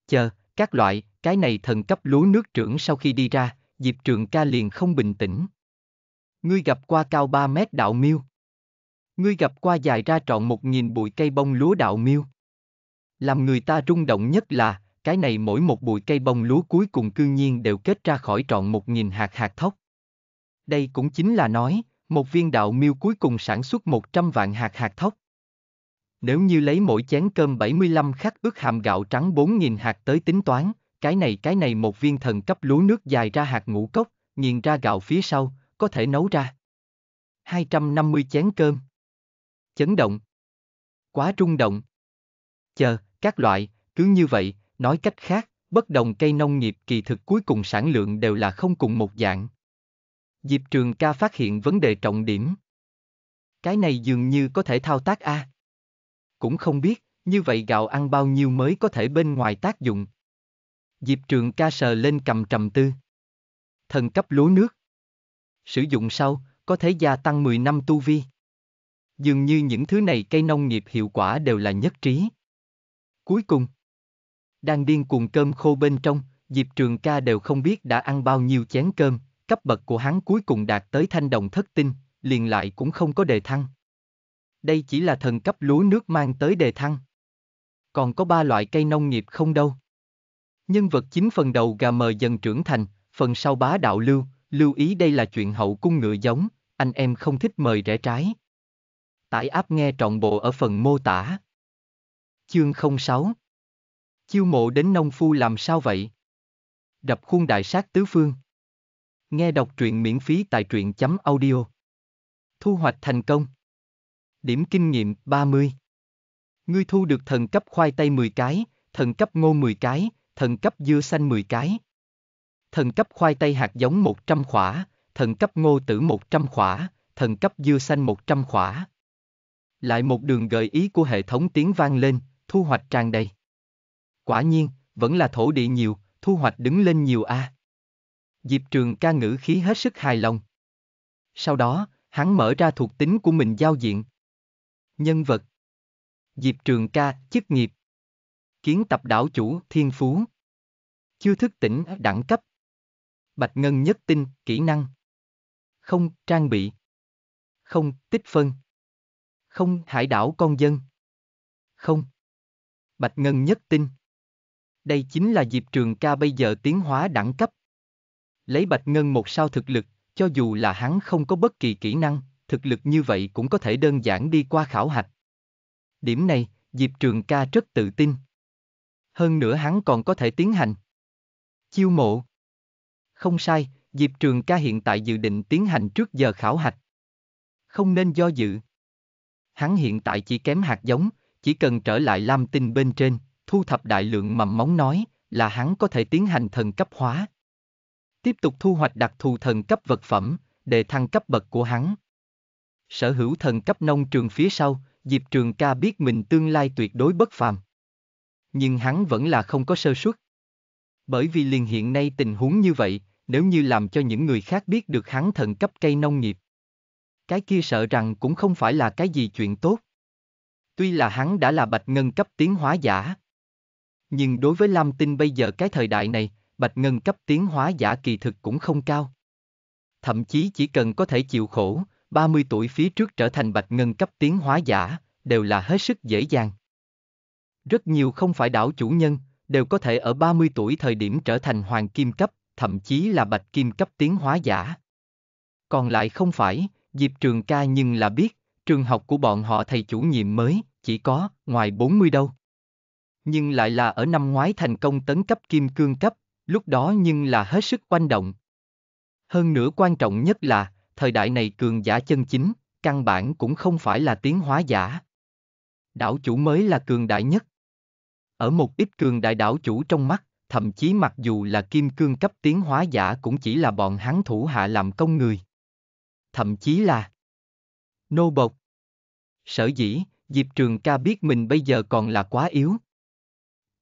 Chờ, các loại, cái này thần cấp lúa nước trưởng sau khi đi ra, Diệp Trường Ca liền không bình tĩnh. Ngươi gặp qua cao 3 mét đạo miêu. Ngươi gặp qua dài ra trọn 1000 bụi cây bông lúa đạo miêu. Làm người ta rung động nhất là, cái này mỗi một bụi cây bông lúa cuối cùng cương nhiên đều kết ra khỏi trọn 1000 hạt thóc. Đây cũng chính là nói, một viên đạo miêu cuối cùng sản xuất 100 vạn hạt thóc. Nếu như lấy mỗi chén cơm 75 khắc ước hàm gạo trắng 4000 hạt tới tính toán, cái này một viên thần cấp lúa nước dài ra hạt ngũ cốc, nghiền ra gạo phía sau, có thể nấu ra 250 chén cơm. Chấn động. Quá rung động. Chờ, các loại, cứ như vậy, nói cách khác, bất đồng cây nông nghiệp kỳ thực cuối cùng sản lượng đều là không cùng một dạng. Diệp Trường Ca phát hiện vấn đề trọng điểm. Cái này dường như có thể thao tác a. Cũng không biết, như vậy gạo ăn bao nhiêu mới có thể bên ngoài tác dụng. Diệp Trường Ca sờ lên cầm trầm tư. Thần cấp lúa nước. Sử dụng sau, có thể gia tăng 10 năm tu vi. Dường như những thứ này cây nông nghiệp hiệu quả đều là nhất trí. Cuối cùng, đang điên cuồng cơm khô bên trong, Diệp Trường Ca đều không biết đã ăn bao nhiêu chén cơm, cấp bậc của hắn cuối cùng đạt tới thanh đồng thất tinh, liền lại cũng không có đề thăng. Đây chỉ là thần cấp lúa nước mang tới đề thăng. Còn có 3 loại cây nông nghiệp không đâu. Nhân vật chính phần đầu gà mờ dần trưởng thành, phần sau bá đạo lưu, lưu ý đây là chuyện hậu cung ngựa giống, anh em không thích mời rẽ trái. Tải app nghe trọn bộ ở phần mô tả. Chương 06. Chiêu mộ đến nông phu làm sao vậy? Đập khuôn đại sát tứ phương. Nghe đọc truyện miễn phí tại Truyen.Audio. Thu hoạch thành công. Điểm kinh nghiệm 30. Ngươi thu được thần cấp khoai tây 10 cái, thần cấp ngô 10 cái, thần cấp dưa xanh 10 cái. thần cấp khoai tây hạt giống 100 khỏa, thần cấp ngô tử 100 khỏa, thần cấp dưa xanh 100 khỏa. Lại một đường gợi ý của hệ thống tiếng vang lên, thu hoạch tràn đầy. Quả nhiên, vẫn là thổ địa nhiều, thu hoạch đứng lên nhiều a. Diệp Trường Ca ngữ khí hết sức hài lòng. Sau đó, hắn mở ra thuộc tính của mình giao diện. Nhân vật: Diệp Trường Ca, chức nghiệp: Kiến tập đảo chủ, thiên phú: Chưa thức tỉnh, đẳng cấp: Bạch Ngân nhất tinh, kỹ năng: Không, trang bị: Không, tích phân: Không, hải đảo con dân: Không. Bạch Ngân nhất tinh. Đây chính là Diệp Trường Ca bây giờ tiến hóa đẳng cấp. Lấy Bạch Ngân 1 sao thực lực, cho dù là hắn không có bất kỳ kỹ năng, thực lực như vậy cũng có thể đơn giản đi qua khảo hạch. Điểm này, Diệp Trường Ca rất tự tin. Hơn nữa hắn còn có thể tiến hành chiêu mộ. Không sai, Diệp Trường Ca hiện tại dự định tiến hành trước giờ khảo hạch. Không nên do dự. Hắn hiện tại chỉ kém hạt giống, chỉ cần trở lại Lam Tinh bên trên, thu thập đại lượng mầm móng nói là hắn có thể tiến hành thần cấp hóa. Tiếp tục thu hoạch đặc thù thần cấp vật phẩm, để thăng cấp bậc của hắn. Sở hữu thần cấp nông trường phía sau, Diệp Trường Ca biết mình tương lai tuyệt đối bất phàm. Nhưng hắn vẫn là không có sơ suất. Bởi vì liền hiện nay tình huống như vậy, nếu như làm cho những người khác biết được hắn thần cấp cây nông nghiệp, cái kia sợ rằng cũng không phải là cái gì chuyện tốt. Tuy là hắn đã là Bạch Ngân cấp tiến hóa giả, nhưng đối với Lam Tinh bây giờ cái thời đại này, Bạch Ngân cấp tiến hóa giả kỳ thực cũng không cao. Thậm chí chỉ cần có thể chịu khổ, 30 tuổi phía trước trở thành Bạch Ngân cấp tiến hóa giả, đều là hết sức dễ dàng. Rất nhiều không phải đảo chủ nhân, đều có thể ở 30 tuổi thời điểm trở thành Hoàng Kim cấp, thậm chí là Bạch Kim cấp tiến hóa giả. Còn lại không phải, Diệp Trường Ca nhưng là biết, trường học của bọn họ thầy chủ nhiệm mới, chỉ có, ngoài 40 đâu. Nhưng lại là ở năm ngoái thành công tấn cấp Kim Cương cấp, lúc đó nhưng là hết sức oanh động. Hơn nữa quan trọng nhất là, thời đại này cường giả chân chính, căn bản cũng không phải là tiến hóa giả. Đảo chủ mới là cường đại nhất. Ở một ít cường đại đảo chủ trong mắt, thậm chí mặc dù là Kim Cương cấp tiến hóa giả cũng chỉ là bọn hắn thủ hạ làm công người. Thậm chí là nô bộc. Sở dĩ, Diệp Trường Ca biết mình bây giờ còn là quá yếu.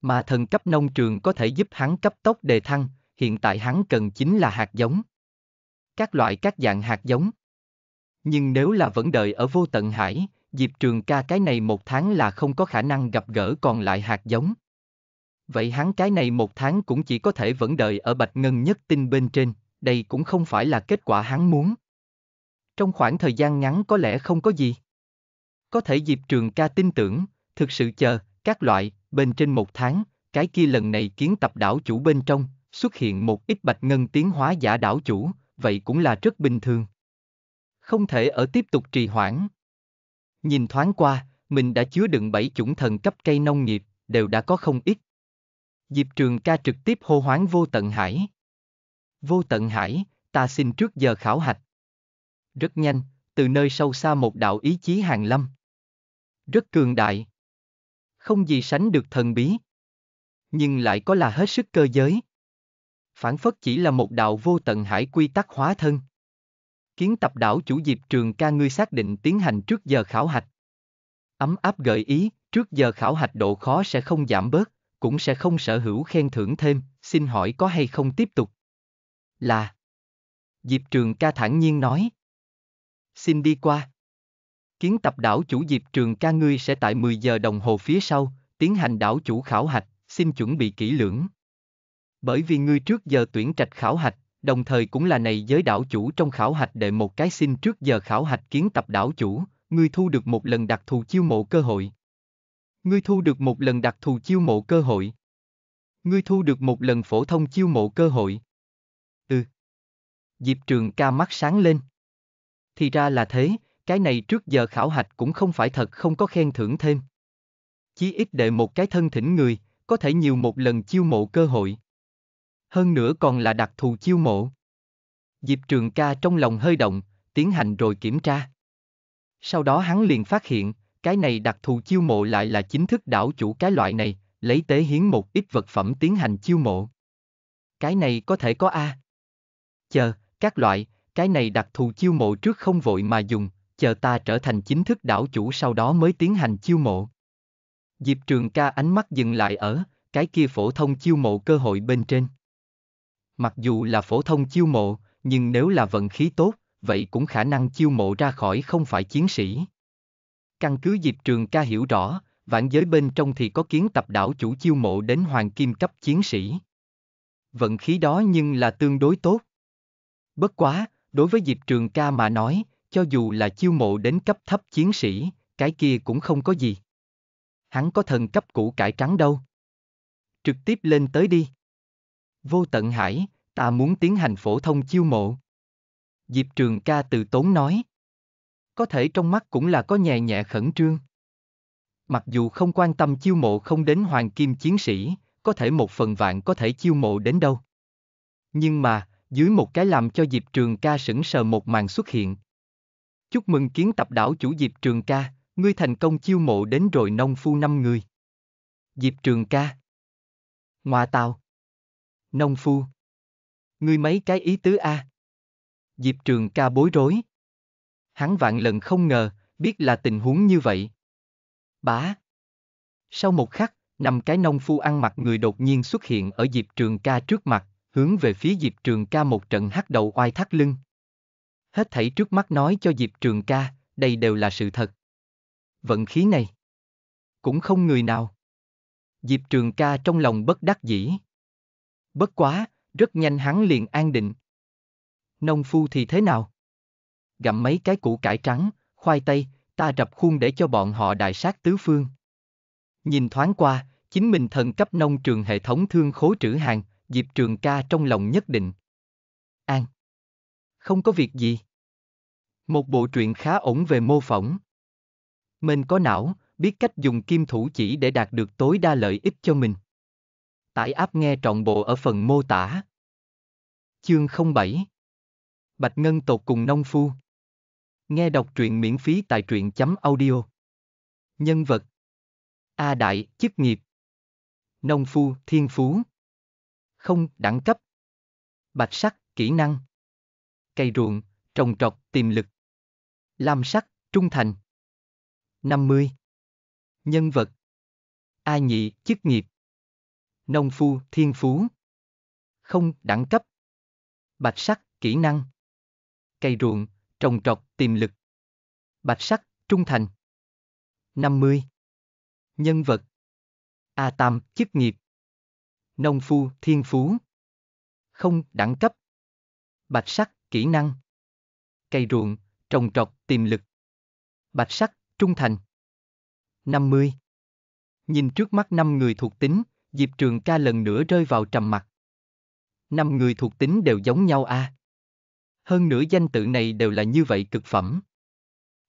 Mà thần cấp nông trường có thể giúp hắn cấp tốc đề thăng, hiện tại hắn cần chính là hạt giống. Các loại các dạng hạt giống. Nhưng nếu là vẫn đợi ở Vô Tận Hải, Diệp Trường Ca cái này 1 tháng là không có khả năng gặp gỡ còn lại hạt giống. Vậy hắn cái này 1 tháng cũng chỉ có thể vẫn đợi ở Bạch Ngân nhất tinh bên trên, đây cũng không phải là kết quả hắn muốn. Trong khoảng thời gian ngắn có lẽ không có gì. Có thể Diệp Trường Ca tin tưởng, thực sự chờ, các loại, bên trên 1 tháng, cái kia lần này kiến tập đảo chủ bên trong, xuất hiện một ít Bạch Ngân tiến hóa giả đảo chủ, vậy cũng là rất bình thường. Không thể ở tiếp tục trì hoãn. Nhìn thoáng qua, mình đã chứa đựng 7 chủng thần cấp cây nông nghiệp, đều đã có không ít. Diệp Trường Ca trực tiếp hô hoán Vô Tận Hải. Vô Tận Hải, ta xin trước giờ khảo hạch. Rất nhanh, từ nơi sâu xa một đạo ý chí hàng lâm. Rất cường đại. Không gì sánh được thần bí. Nhưng lại có là hết sức cơ giới. Phản phất chỉ là một đạo Vô Tận Hải quy tắc hóa thân. Kiến tập đảo chủ Diệp Trường Ca ngươi xác định tiến hành trước giờ khảo hạch. Ấm áp gợi ý, trước giờ khảo hạch độ khó sẽ không giảm bớt, cũng sẽ không sở hữu khen thưởng thêm, xin hỏi có hay không tiếp tục. Là. Diệp Trường Ca thản nhiên nói. Xin đi qua. Kiến tập đảo chủ Diệp Trường Ca ngươi sẽ tại 10 giờ đồng hồ phía sau, tiến hành đảo chủ khảo hạch, xin chuẩn bị kỹ lưỡng. Bởi vì ngươi trước giờ tuyển trạch khảo hạch, đồng thời cũng là này giới đảo chủ trong khảo hạch đệ một cái xin trước giờ khảo hạch kiến tập đảo chủ, ngươi thu được một lần đặc thù chiêu mộ cơ hội. Ngươi thu được một lần đặc thù chiêu mộ cơ hội. Ngươi thu được một lần phổ thông chiêu mộ cơ hội. Diệp Trường Ca mắt sáng lên. Thì ra là thế, cái này trước giờ khảo hạch cũng không phải thật không có khen thưởng thêm. Chí ít đệ một cái thân thỉnh người, có thể nhiều một lần chiêu mộ cơ hội. Hơn nữa còn là đặc thù chiêu mộ. Diệp Trường Ca trong lòng hơi động, tiến hành rồi kiểm tra. Sau đó hắn liền phát hiện, cái này đặc thù chiêu mộ lại là chính thức đảo chủ cái loại này, lấy tế hiến một ít vật phẩm tiến hành chiêu mộ. Cái này có thể có a. Chờ, các loại, cái này đặc thù chiêu mộ trước không vội mà dùng, chờ ta trở thành chính thức đảo chủ sau đó mới tiến hành chiêu mộ. Diệp Trường Ca ánh mắt dừng lại ở cái kia phổ thông chiêu mộ cơ hội bên trên. Mặc dù là phổ thông chiêu mộ, nhưng nếu là vận khí tốt, vậy cũng khả năng chiêu mộ ra khỏi không phải chiến sĩ. Căn cứ Diệp Trường Ca hiểu rõ, vạn giới bên trong thì có kiến tập đảo chủ chiêu mộ đến hoàng kim cấp chiến sĩ. Vận khí đó nhưng là tương đối tốt. Bất quá, đối với Diệp Trường Ca mà nói, cho dù là chiêu mộ đến cấp thấp chiến sĩ, cái kia cũng không có gì. Hắn có thần cấp củ cải trắng đâu. Trực tiếp lên tới đi. Vô Tận Hải, ta muốn tiến hành phổ thông chiêu mộ. Diệp Trường Ca từ tốn nói. Có thể trong mắt cũng là có nhẹ nhẹ khẩn trương. Mặc dù không quan tâm chiêu mộ không đến hoàng kim chiến sĩ, có thể một phần vạn có thể chiêu mộ đến đâu. Nhưng mà, dưới một cái làm cho Diệp Trường Ca sững sờ một màn xuất hiện. Chúc mừng kiến tập đảo chủ Diệp Trường Ca, ngươi thành công chiêu mộ đến rồi nông phu 5 người. Diệp Trường Ca. Ngoa tào. Nông phu. Ngươi mấy cái ý tứ a? Diệp Trường Ca bối rối. Hắn vạn lần không ngờ, biết là tình huống như vậy. Bá. Sau một khắc, 5 cái nông phu ăn mặc người đột nhiên xuất hiện ở Diệp Trường Ca trước mặt, hướng về phía Diệp Trường Ca một trận hắc đầu oai thắt lưng. Hết thảy trước mắt nói cho Diệp Trường Ca, đây đều là sự thật. Vận khí này. Cũng không người nào. Diệp Trường Ca trong lòng bất đắc dĩ. Bất quá, rất nhanh hắn liền an định. Nông phu thì thế nào? Gặm mấy cái củ cải trắng, khoai tây, ta rập khuôn để cho bọn họ đại sát tứ phương. Nhìn thoáng qua, chính mình thần cấp nông trường hệ thống thương khố trữ hàng, Diệp Trường Ca trong lòng nhất định. An. Không có việc gì. Một bộ truyện khá ổn về mô phỏng. Mình có não, biết cách dùng kim thủ chỉ để đạt được tối đa lợi ích cho mình. Tải app nghe trọn bộ ở phần mô tả. Chương 07. Bạch Ngân tột cùng nông phu. Nghe đọc truyện miễn phí tại Truyen.Audio. Nhân vật A Đại, chức nghiệp nông phu, thiên phú không, đẳng cấp bạch sắc, kỹ năng cày ruộng, trồng trọt, tiềm lực lam sắc, trung thành 50. Nhân vật A Nhị, chức nghiệp nông phu, thiên phú không, đẳng cấp bạch sắc, kỹ năng cày ruộng, trồng trọt, tiềm lực bạch sắc, trung thành 50. Nhân vật A Tam, chức nghiệp nông phu, thiên phú không, đẳng cấp bạch sắc, kỹ năng cày ruộng, trồng trọt, tiềm lực bạch sắc, trung thành 50. Nhìn trước mắt 5 người thuộc tính, Diệp Trường Ca lần nữa rơi vào trầm mặc. 5 người thuộc tính đều giống nhau a. Hơn nữa danh tự này đều là như vậy cực phẩm.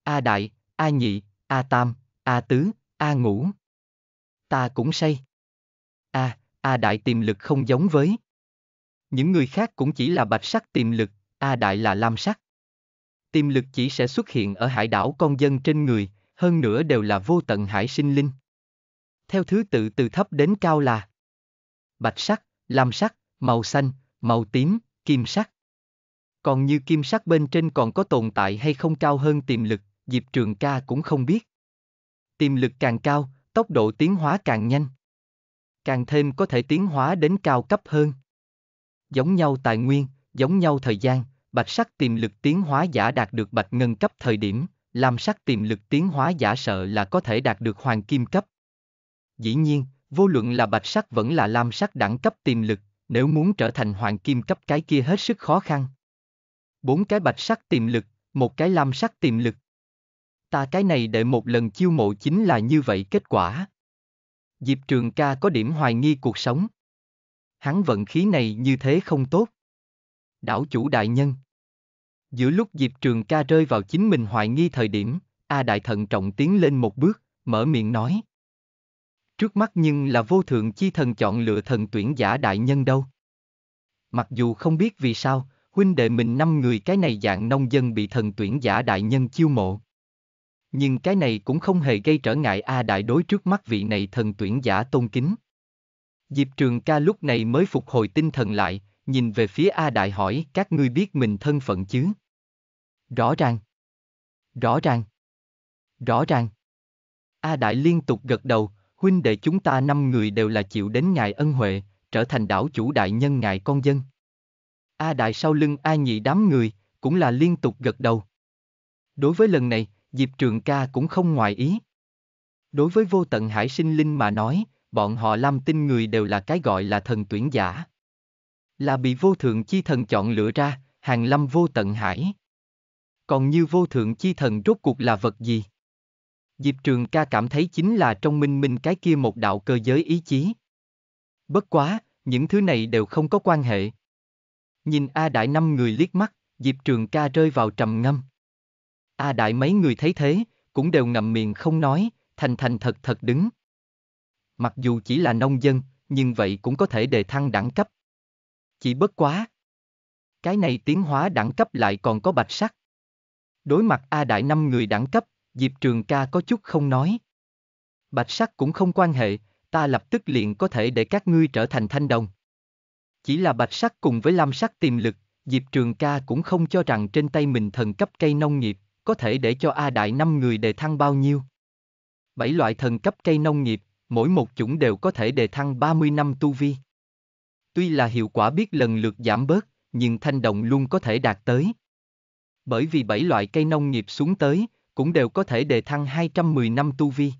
A Đại, A Nhị, A Tam, A Tứ, A Ngũ. Ta cũng say. A Đại tiềm lực không giống với. Những người khác cũng chỉ là bạch sắc tiềm lực, A Đại là lam sắc. Tiềm lực chỉ sẽ xuất hiện ở hải đảo con dân trên người, hơn nữa đều là vô tận hải sinh linh. Theo thứ tự từ thấp đến cao là bạch sắc, lam sắc, màu xanh, màu tím, kim sắc. Còn như kim sắc bên trên còn có tồn tại hay không cao hơn tiềm lực, Diệp Trường Ca cũng không biết. Tiềm lực càng cao, tốc độ tiến hóa càng nhanh. Càng thêm có thể tiến hóa đến cao cấp hơn. Giống nhau tài nguyên, giống nhau thời gian, bạch sắc tiềm lực tiến hóa giả đạt được bạch ngân cấp thời điểm, lam sắc tiềm lực tiến hóa giả sợ là có thể đạt được hoàng kim cấp. Dĩ nhiên, vô luận là bạch sắc vẫn là lam sắc đẳng cấp tiềm lực, nếu muốn trở thành hoàng kim cấp cái kia hết sức khó khăn. 4 cái bạch sắc tiềm lực, 1 cái lam sắc tiềm lực. Ta cái này để một lần chiêu mộ chính là như vậy kết quả. Diệp Trường Ca có điểm hoài nghi cuộc sống. Hắn vận khí này như thế không tốt. Đảo chủ đại nhân. Giữa lúc Diệp Trường Ca rơi vào chính mình hoài nghi thời điểm, A Đại thận trọng tiến lên một bước, mở miệng nói. Trước mắt nhưng là vô thượng chi thần chọn lựa thần tuyển giả đại nhân đâu. Mặc dù không biết vì sao, huynh đệ mình 5 người cái này dạng nông dân bị thần tuyển giả đại nhân chiêu mộ. Nhưng cái này cũng không hề gây trở ngại A Đại đối trước mắt vị này thần tuyển giả tôn kính. Diệp Trường Ca lúc này mới phục hồi tinh thần lại, nhìn về phía A Đại hỏi, các ngươi biết mình thân phận chứ? Rõ ràng. A Đại liên tục gật đầu, huynh đệ chúng ta 5 người đều là chịu đến ngài ân huệ, trở thành đảo chủ đại nhân ngài con dân. A Đại sau lưng A Nhị đám người, cũng là liên tục gật đầu. Đối với lần này, Diệp Trường Ca cũng không ngoại ý. Đối với Vô Tận Hải sinh linh mà nói, bọn họ Lam Tinh người đều là cái gọi là thần tuyển giả. Là bị vô thượng chi thần chọn lựa ra, hàng lâm Vô Tận Hải. Còn như vô thượng chi thần rốt cuộc là vật gì? Diệp Trường Ca cảm thấy chính là trong Minh Minh cái kia một đạo cơ giới ý chí. Bất quá, những thứ này đều không có quan hệ. Nhìn A Đại 5 người liếc mắt, Diệp Trường Ca rơi vào trầm ngâm. A Đại mấy người thấy thế, cũng đều ngậm miệng không nói, thành thật đứng. Mặc dù chỉ là nông dân, nhưng vậy cũng có thể đề thăng đẳng cấp. Chỉ bất quá, cái này tiến hóa đẳng cấp lại còn có bạch sắc. Đối mặt A Đại 5 người đẳng cấp, Diệp Trường Ca có chút không nói. Bạch sắc cũng không quan hệ, ta lập tức liền có thể để các ngươi trở thành thanh đồng. Chỉ là bạch sắc cùng với lam sắc tiềm lực, Diệp Trường Ca cũng không cho rằng trên tay mình thần cấp cây nông nghiệp có thể để cho A Đại 5 người đề thăng bao nhiêu. 7 loại thần cấp cây nông nghiệp, mỗi một chủng đều có thể đề thăng 30 năm tu vi. Tuy là hiệu quả biết lần lượt giảm bớt, nhưng thanh đồng luôn có thể đạt tới. Bởi vì 7 loại cây nông nghiệp xuống tới, cũng đều có thể đề thăng 210 năm tu vi.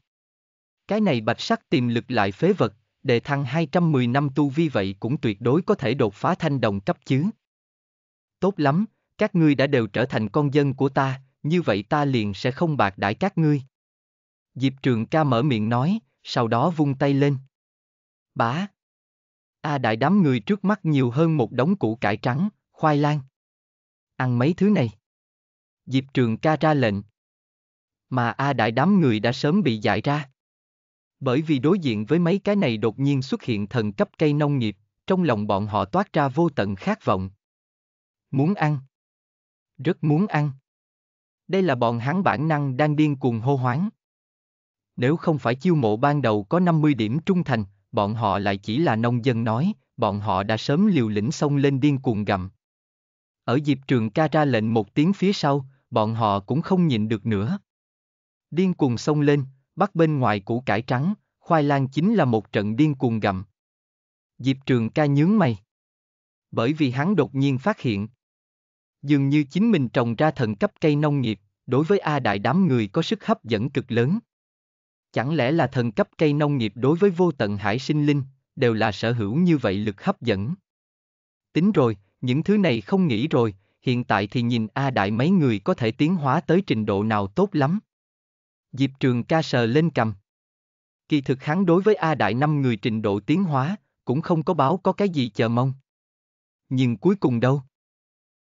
Cái này bạch sắc tiềm lực lại phế vật, đề thăng 210 năm tu vi vậy cũng tuyệt đối có thể đột phá thanh đồng cấp chứ. Tốt lắm, các ngươi đã đều trở thành con dân của ta, như vậy ta liền sẽ không bạc đãi các ngươi. Diệp Trường Ca mở miệng nói, sau đó vung tay lên. Bá! A Đại đám người trước mắt nhiều hơn một đống củ cải trắng, khoai lang. Ăn mấy thứ này. Diệp Trường Ca ra lệnh. Mà A Đại đám người đã sớm bị dại ra. Bởi vì đối diện với mấy cái này đột nhiên xuất hiện thần cấp cây nông nghiệp, trong lòng bọn họ toát ra vô tận khát vọng. Muốn ăn. Rất muốn ăn. Đây là bọn hắn bản năng đang điên cuồng hô hoáng. Nếu không phải chiêu mộ ban đầu có 50 điểm trung thành, bọn họ lại chỉ là nông dân nói, bọn họ đã sớm liều lĩnh xông lên điên cuồng gặm. Ở Diệp Trường Ca ra lệnh một tiếng phía sau, bọn họ cũng không nhịn được nữa. Điên cuồng xông lên, bắt bên ngoài củ cải trắng, khoai lang chính là một trận điên cuồng gặm. Diệp Trường Ca nhướng mày. Bởi vì hắn đột nhiên phát hiện, dường như chính mình trồng ra thần cấp cây nông nghiệp, đối với A Đại đám người có sức hấp dẫn cực lớn. Chẳng lẽ là thần cấp cây nông nghiệp đối với vô tận hải sinh linh, đều là sở hữu như vậy lực hấp dẫn. Tính rồi, những thứ này không nghĩ rồi, hiện tại thì nhìn A Đại mấy người có thể tiến hóa tới trình độ nào tốt lắm. Diệp Trường Ca sờ lên cằm. Kỳ thực hắn đối với A Đại 5 người trình độ tiến hóa, cũng không có báo có cái gì chờ mong. Nhưng cuối cùng đâu?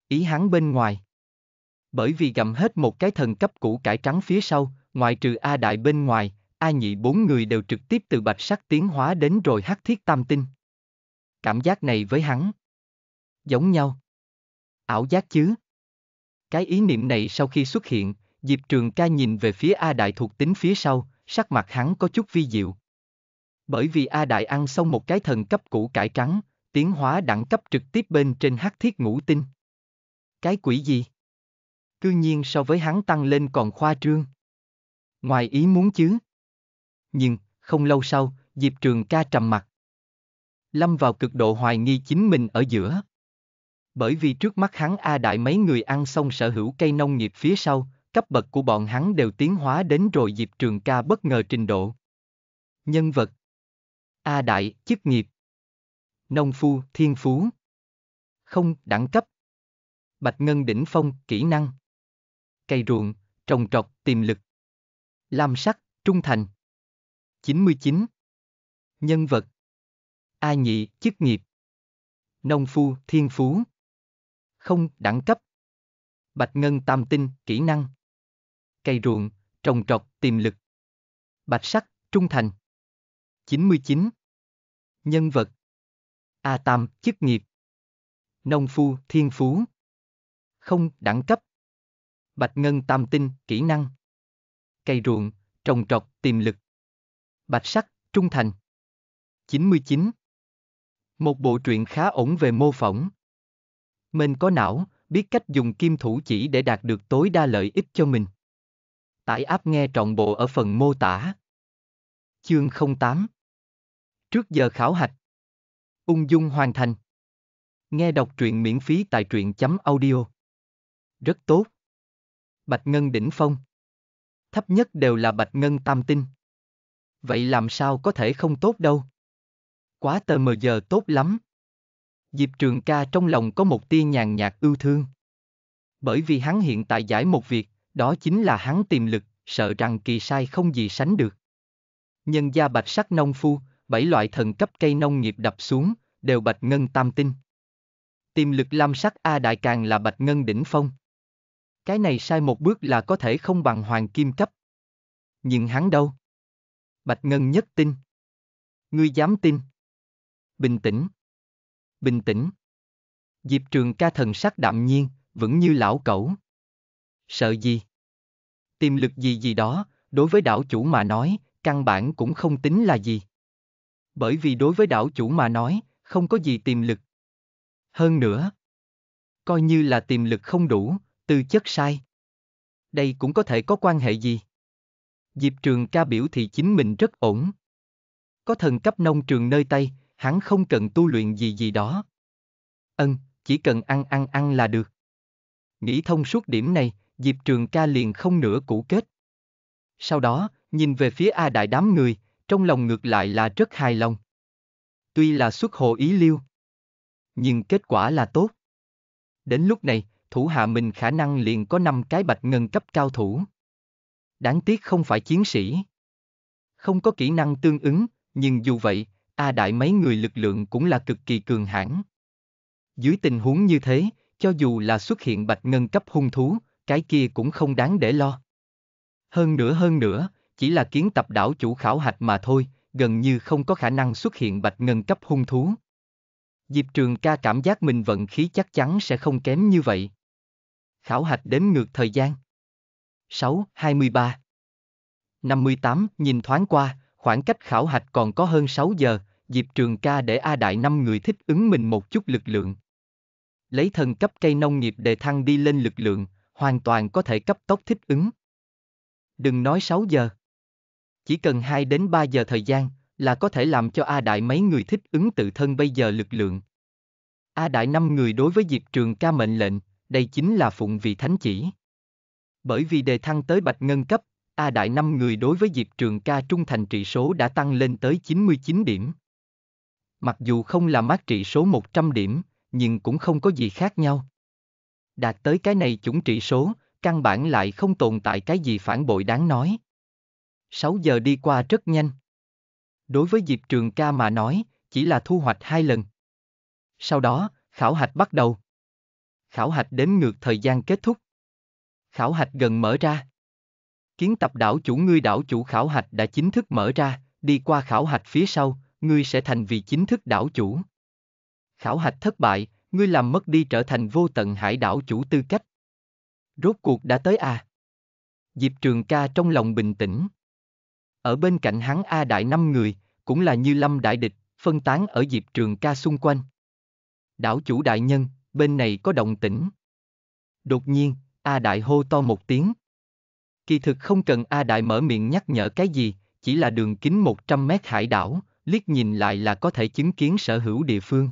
Ý hắn bên ngoài. Bởi vì gặm hết một cái thần cấp củ cải trắng phía sau, ngoại trừ A Đại bên ngoài, A Nhị 4 người đều trực tiếp từ bạch sắc tiến hóa đến rồi hắc thiết tam tinh. Cảm giác này với hắn giống nhau. Ảo giác chứ? Cái ý niệm này sau khi xuất hiện, Diệp Trường Ca nhìn về phía A Đại thuộc tính phía sau, sắc mặt hắn có chút vi diệu. Bởi vì A Đại ăn xong một cái thần cấp củ cải trắng, tiến hóa đẳng cấp trực tiếp bên trên hắc thiết ngũ tinh. Cái quỷ gì? Cư nhiên so với hắn tăng lên còn khoa trương. Ngoài ý muốn chứ. Nhưng, không lâu sau, Diệp Trường Ca trầm mặt. Lâm vào cực độ hoài nghi chính mình ở giữa. Bởi vì trước mắt hắn A Đại mấy người ăn xong sở hữu cây nông nghiệp phía sau, cấp bậc của bọn hắn đều tiến hóa đến rồi Diệp Trường Ca bất ngờ trình độ. Nhân vật A Đại, chức nghiệp nông phu, thiên phú không, đẳng cấp bạch ngân đỉnh phong, kỹ năng cây ruộng, trồng trọt, tiềm lực lam sắc, trung thành 99. Nhân vật A Nhị, chức nghiệp nông phu, thiên phú không, đẳng cấp bạch ngân tam tinh, kỹ năng cây ruộng, trồng trọt, tiềm lực bạch sắc, trung thành 99. Nhân vật A Tam, chức nghiệp nông phu, thiên phú không, đẳng cấp bạch ngân tam tinh, kỹ năng cây ruộng, trồng trọt, tiềm lực bạch sắc, trung thành 99. Một bộ truyện khá ổn về mô phỏng. Mình có não, biết cách dùng kim thủ chỉ để đạt được tối đa lợi ích cho mình. Tải app nghe trọn bộ ở phần mô tả. Chương 08. Trước giờ khảo hạch. Ung dung hoàn thành. Nghe đọc truyện miễn phí tại truyen.audio. Rất tốt. Bạch Ngân đỉnh phong. Thấp nhất đều là Bạch Ngân tam tinh. Vậy làm sao có thể không tốt đâu. Quá tờ mờ giờ tốt lắm. Diệp Trường Ca trong lòng có một tia nhàn nhạt ưu thương. Bởi vì hắn hiện tại giải một việc, đó chính là hắn tiềm lực, sợ rằng kỳ sai không gì sánh được. Nhân gia bạch sắc nông phu, 7 loại thần cấp cây nông nghiệp đập xuống, đều Bạch Ngân tam tinh. Tiềm lực lam sắc A đại càng là Bạch Ngân đỉnh phong. Cái này sai một bước là có thể không bằng hoàng kim cấp. Nhưng hắn đâu? Bạch Ngân nhất tinh. Ngươi dám tin? Bình tĩnh. Bình tĩnh. Diệp Trường Ca thần sắc đạm nhiên, vẫn như lão cẩu. Sợ gì? Tiềm lực gì đó, đối với đảo chủ mà nói, căn bản cũng không tính là gì. Bởi vì đối với đảo chủ mà nói, không có gì tiềm lực. Hơn nữa, coi như là tiềm lực không đủ, tư chất sai. Đây cũng có thể có quan hệ gì? Diệp Trường Ca biểu thị chính mình rất ổn. Có thần cấp nông trường nơi tay, hắn không cần tu luyện gì đó. Chỉ cần ăn là được. Nghĩ thông suốt điểm này, Diệp Trường Ca liền không nửa cũ kết. Sau đó, nhìn về phía A đại đám người, trong lòng ngược lại là rất hài lòng. Tuy là xuất hồ ý liêu, nhưng kết quả là tốt. Đến lúc này, thủ hạ mình khả năng liền có 5 cái Bạch Ngân cấp cao thủ. Đáng tiếc không phải chiến sĩ. Không có kỹ năng tương ứng, nhưng dù vậy, A đại mấy người lực lượng cũng là cực kỳ cường hãn. Dưới tình huống như thế, cho dù là xuất hiện Bạch Ngân cấp hung thú, cái kia cũng không đáng để lo. Hơn nữa, chỉ là kiến tập đảo chủ khảo hạch mà thôi, gần như không có khả năng xuất hiện Bạch Ngân cấp hung thú. Diệp Trường Ca cảm giác mình vận khí chắc chắn sẽ không kém như vậy. Khảo hạch đếm ngược thời gian. 6:23:58, nhìn thoáng qua, khoảng cách khảo hạch còn có hơn 6 giờ, Diệp Trường Ca để A đại 5 người thích ứng mình một chút lực lượng. Lấy thần cấp cây nông nghiệp để thăng đi lên lực lượng, hoàn toàn có thể cấp tốc thích ứng. Đừng nói 6 giờ. Chỉ cần 2 đến 3 giờ thời gian là có thể làm cho A đại mấy người thích ứng tự thân bây giờ lực lượng. A đại 5 người đối với Diệp Trường Ca mệnh lệnh, đây chính là phụng vì thánh chỉ. Bởi vì đề thăng tới Bạch Ngân cấp, A đại 5 người đối với Diệp Trường Ca trung thành trị số đã tăng lên tới 99 điểm. Mặc dù không là mát trị số 100 điểm, nhưng cũng không có gì khác nhau. Đạt tới cái này chuẩn trị số, căn bản lại không tồn tại cái gì phản bội đáng nói. 6 giờ đi qua rất nhanh. Đối với Diệp Trường Ca mà nói, chỉ là thu hoạch 2 lần. Sau đó, khảo hạch bắt đầu. Khảo hạch đếm ngược thời gian kết thúc. Khảo hạch gần mở ra. Kiến tập đảo chủ, ngươi đảo chủ khảo hạch đã chính thức mở ra, đi qua khảo hạch phía sau, ngươi sẽ thành vì chính thức đảo chủ. Khảo hạch thất bại, ngươi làm mất đi trở thành Vô Tận Hải đảo chủ tư cách. Rốt cuộc đã tới à? Diệp Trường Ca trong lòng bình tĩnh. Ở bên cạnh hắn A đại 5 người, cũng là như lâm đại địch, phân tán ở Diệp Trường Ca xung quanh. Đảo chủ đại nhân, bên này có động tĩnh. Đột nhiên, A đại hô to một tiếng. Kỳ thực không cần A đại mở miệng nhắc nhở cái gì, chỉ là đường kính 100 mét hải đảo, liếc nhìn lại là có thể chứng kiến sở hữu địa phương.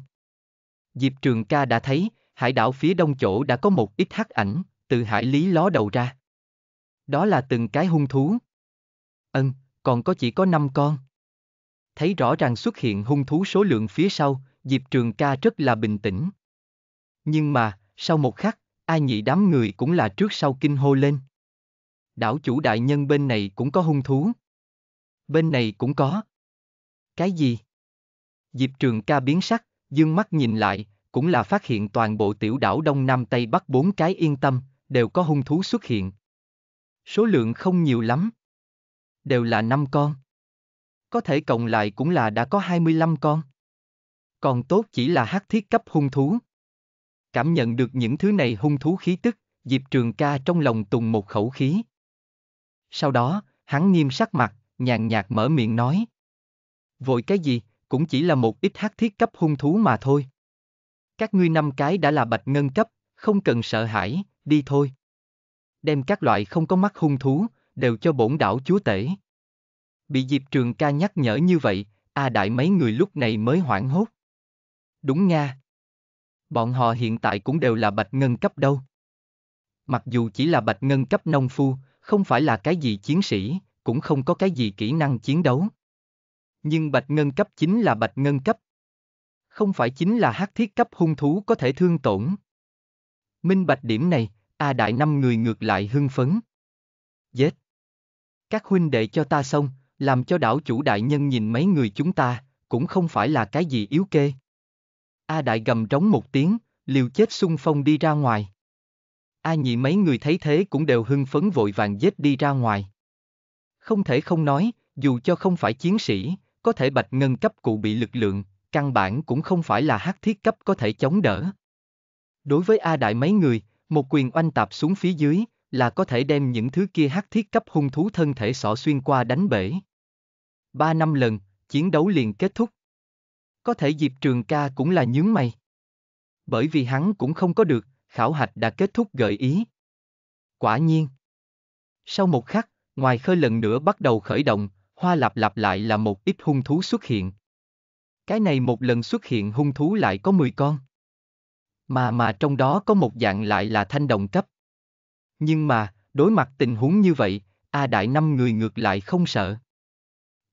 Diệp Trường Ca đã thấy, hải đảo phía đông chỗ đã có một ít hắc ảnh, từ hải lý ló đầu ra. Đó là từng cái hung thú. Còn có chỉ có 5 con. Thấy rõ ràng xuất hiện hung thú số lượng phía sau, Diệp Trường Ca rất là bình tĩnh. Nhưng mà, sau một khắc, A nhị đám người cũng là trước sau kinh hô lên. Đảo chủ đại nhân, bên này cũng có hung thú. Bên này cũng có. Cái gì? Diệp Trường Ca biến sắc, dương mắt nhìn lại, cũng là phát hiện toàn bộ tiểu đảo Đông Nam Tây Bắc 4 cái yên tâm, đều có hung thú xuất hiện. Số lượng không nhiều lắm. Đều là 5 con. Có thể cộng lại cũng là đã có 25 con. Còn tốt chỉ là hắc thiết cấp hung thú. Cảm nhận được những thứ này hung thú khí tức, Diệp Trường Ca trong lòng tùng một khẩu khí. Sau đó, hắn nghiêm sắc mặt, nhàn nhạt mở miệng nói. Vội cái gì, cũng chỉ là một ít hắc thiết cấp hung thú mà thôi. Các ngươi 5 cái đã là bạch ngân cấp, không cần sợ hãi, đi thôi. Đem các loại không có mắt hung thú, đều cho bổn đảo chúa tể. Bị Diệp Trường Ca nhắc nhở như vậy, A Đại mấy người lúc này mới hoảng hốt. Đúng nga. Bọn họ hiện tại cũng đều là bạch ngân cấp đâu. Mặc dù chỉ là bạch ngân cấp nông phu, không phải là cái gì chiến sĩ, cũng không có cái gì kỹ năng chiến đấu. Nhưng bạch ngân cấp chính là bạch ngân cấp. Không phải chính là hắc thiết cấp hung thú có thể thương tổn. Minh bạch điểm này, A Đại 5 người ngược lại hưng phấn. Giết. Các huynh đệ cho ta xong, làm cho đảo chủ đại nhân nhìn mấy người chúng ta, cũng không phải là cái gì yếu kê. A Đại gầm trống một tiếng, liều chết xung phong đi ra ngoài. A Nhị mấy người thấy thế cũng đều hưng phấn vội vàng giết đi ra ngoài. Không thể không nói, dù cho không phải chiến sĩ, có thể bạch ngân cấp cụ bị lực lượng, căn bản cũng không phải là hắc thiết cấp có thể chống đỡ. Đối với A Đại mấy người, một quyền oanh tạp xuống phía dưới, là có thể đem những thứ kia hắc thiết cấp hung thú thân thể xỏ xuyên qua đánh bể. 3-5 lần, chiến đấu liền kết thúc. Có thể Diệp Trường Ca cũng là nhướng mày. Bởi vì hắn cũng không có được, khảo hạch đã kết thúc gợi ý. Quả nhiên. Sau một khắc, ngoài khơi lần nữa bắt đầu khởi động, hoa lặp lại là một ít hung thú xuất hiện. Cái này một lần xuất hiện hung thú lại có 10 con. Mà trong đó có một dạng lại là thanh đồng cấp. Nhưng mà, đối mặt tình huống như vậy, A Đại 5 người ngược lại không sợ.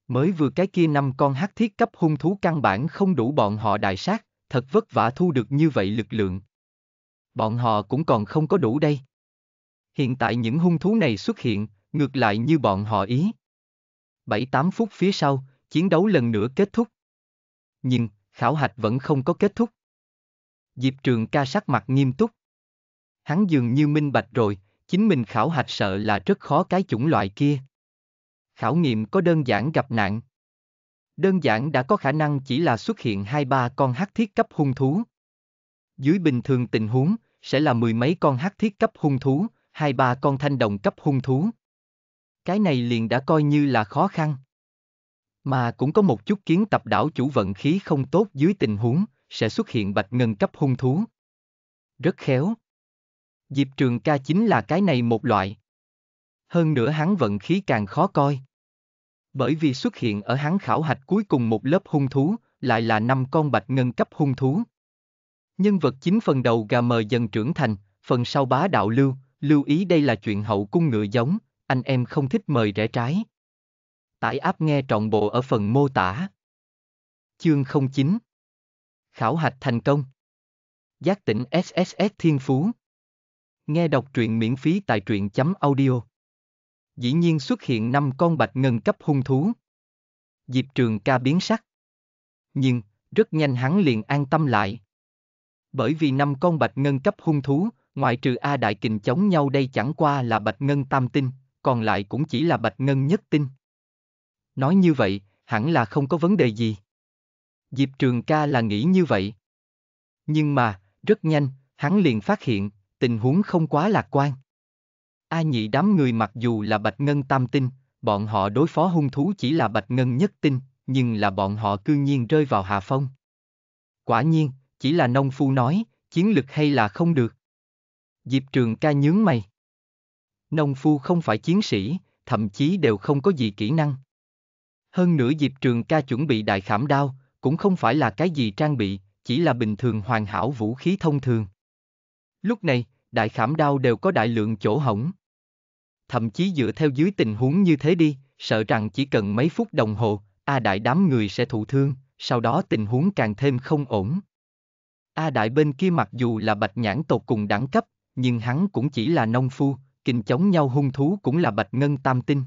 Mới vừa cái kia 5 con hắc thiết cấp hung thú căn bản không đủ bọn họ đại sát, thật vất vả thu được như vậy lực lượng. Bọn họ cũng còn không có đủ đây. Hiện tại những hung thú này xuất hiện, ngược lại như bọn họ ý. 7-8 phút phía sau, chiến đấu lần nữa kết thúc. Nhưng, khảo hạch vẫn không có kết thúc. Diệp Trường Ca sắc mặt nghiêm túc. Hắn dường như minh bạch rồi, chính mình khảo hạch sợ là rất khó cái chủng loại kia. Khảo nghiệm có đơn giản gặp nạn. Đơn giản đã có khả năng chỉ là xuất hiện 2-3 con hắc thiết cấp hung thú. Dưới bình thường tình huống, sẽ là 10 mấy con hắc thiết cấp hung thú, 2-3 con thanh đồng cấp hung thú. Cái này liền đã coi như là khó khăn. Mà cũng có một chút kiến tập đảo chủ vận khí không tốt dưới tình huống, sẽ xuất hiện bạch ngân cấp hung thú. Rất khéo. Diệp Trường Ca chính là cái này một loại. Hơn nữa hắn vận khí càng khó coi. Bởi vì xuất hiện ở hắn khảo hạch cuối cùng một lớp hung thú, lại là 5 con bạch ngân cấp hung thú. Nhân vật chính phần đầu gà mờ dần trưởng thành, phần sau bá đạo lưu, lưu ý đây là chuyện hậu cung ngựa giống, anh em không thích mời rẽ trái. Tải app nghe trọn bộ ở phần mô tả. Chương 09. Khảo hạch thành công. Giác tỉnh SSS Thiên Phú. Nghe đọc truyện miễn phí tại truyen.audio. Dĩ nhiên xuất hiện 5 con bạch ngân cấp hung thú. Diệp Trường Ca biến sắc. Nhưng, rất nhanh hắn liền an tâm lại. Bởi vì 5 con bạch ngân cấp hung thú, ngoại trừ A Đại kình chống nhau đây chẳng qua là bạch ngân tam tinh, còn lại cũng chỉ là bạch ngân nhất tinh. Nói như vậy, hẳn là không có vấn đề gì. Diệp Trường Ca là nghĩ như vậy. Nhưng mà, rất nhanh, hắn liền phát hiện, tình huống không quá lạc quan. A Nhị đám người mặc dù là bạch ngân tam tinh, bọn họ đối phó hung thú chỉ là bạch ngân nhất tinh, nhưng là bọn họ cư nhiên rơi vào hạ phong. Quả nhiên, chỉ là nông phu nói, chiến lực hay là không được. Diệp Trường Ca nhướng mày. Nông phu không phải chiến sĩ, thậm chí đều không có gì kỹ năng. Hơn nữa Diệp Trường Ca chuẩn bị đại khảm đao, cũng không phải là cái gì trang bị, chỉ là bình thường hoàn hảo vũ khí thông thường. Lúc này, đại khảm đao đều có đại lượng chỗ hổng. Thậm chí dựa theo dưới tình huống như thế đi, sợ rằng chỉ cần mấy phút đồng hồ, A Đại đám người sẽ thụ thương, sau đó tình huống càng thêm không ổn. A Đại bên kia mặc dù là bạch nhãn tột cùng đẳng cấp, nhưng hắn cũng chỉ là nông phu, kình chống nhau hung thú cũng là bạch ngân tam tinh.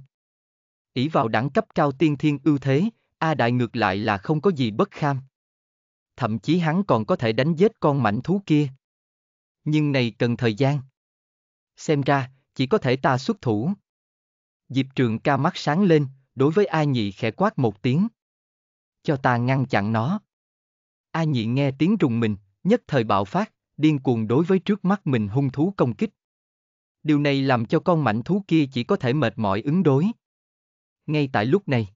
Ỷ vào đẳng cấp cao tiên thiên ưu thế, A Đại ngược lại là không có gì bất kham. Thậm chí hắn còn có thể đánh giết con mãnh thú kia. Nhưng này cần thời gian. Xem ra, chỉ có thể ta xuất thủ. Diệp Trường Ca mắt sáng lên, đối với A Nhị khẽ quát một tiếng. Cho ta ngăn chặn nó. A Nhị nghe tiếng rùng mình, nhất thời bạo phát, điên cuồng đối với trước mắt mình hung thú công kích. Điều này làm cho con mãnh thú kia chỉ có thể mệt mỏi ứng đối. Ngay tại lúc này,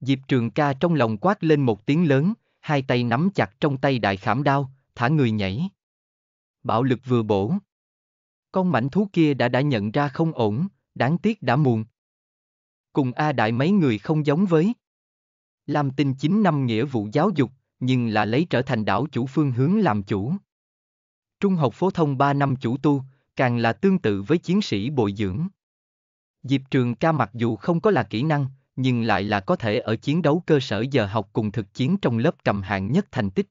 Diệp Trường Ca trong lòng quát lên một tiếng lớn, hai tay nắm chặt trong tay đại khảm đao, thả người nhảy. Bạo lực vừa bổ. Con mảnh thú kia đã nhận ra không ổn, đáng tiếc đã muộn. Cùng A Đại mấy người không giống với. Lam Tinh 9 năm nghĩa vụ giáo dục, nhưng là lấy trở thành đảo chủ phương hướng làm chủ. Trung học phổ thông 3 năm chủ tu, càng là tương tự với chiến sĩ bồi dưỡng. Diệp Trường Ca mặc dù không có là kỹ năng, nhưng lại là có thể ở chiến đấu cơ sở giờ học cùng thực chiến trong lớp cầm hạng nhất thành tích.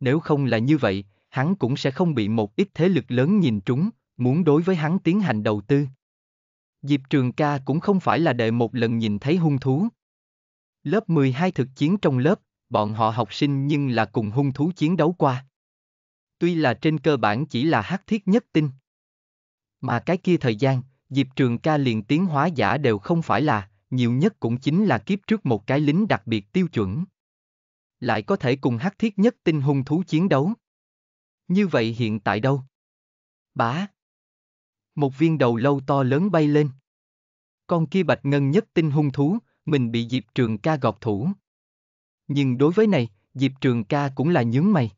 Nếu không là như vậy, hắn cũng sẽ không bị một ít thế lực lớn nhìn trúng, muốn đối với hắn tiến hành đầu tư. Diệp Trường Ca cũng không phải là đệ một lần nhìn thấy hung thú. Lớp 12 thực chiến trong lớp, bọn họ học sinh nhưng là cùng hung thú chiến đấu qua. Tuy là trên cơ bản chỉ là hắc thiết nhất tinh. Mà cái kia thời gian, Diệp Trường Ca liền tiến hóa giả đều không phải là, nhiều nhất cũng chính là kiếp trước một cái lính đặc biệt tiêu chuẩn. Lại có thể cùng hắc thiết nhất tinh hung thú chiến đấu. Như vậy hiện tại đâu? Bá! Một viên đầu lâu to lớn bay lên. Con kia bạch ngân nhất tinh hung thú, mình bị Diệp Trường Ca gọt thủ. Nhưng đối với này, Diệp Trường Ca cũng là nhướng mày.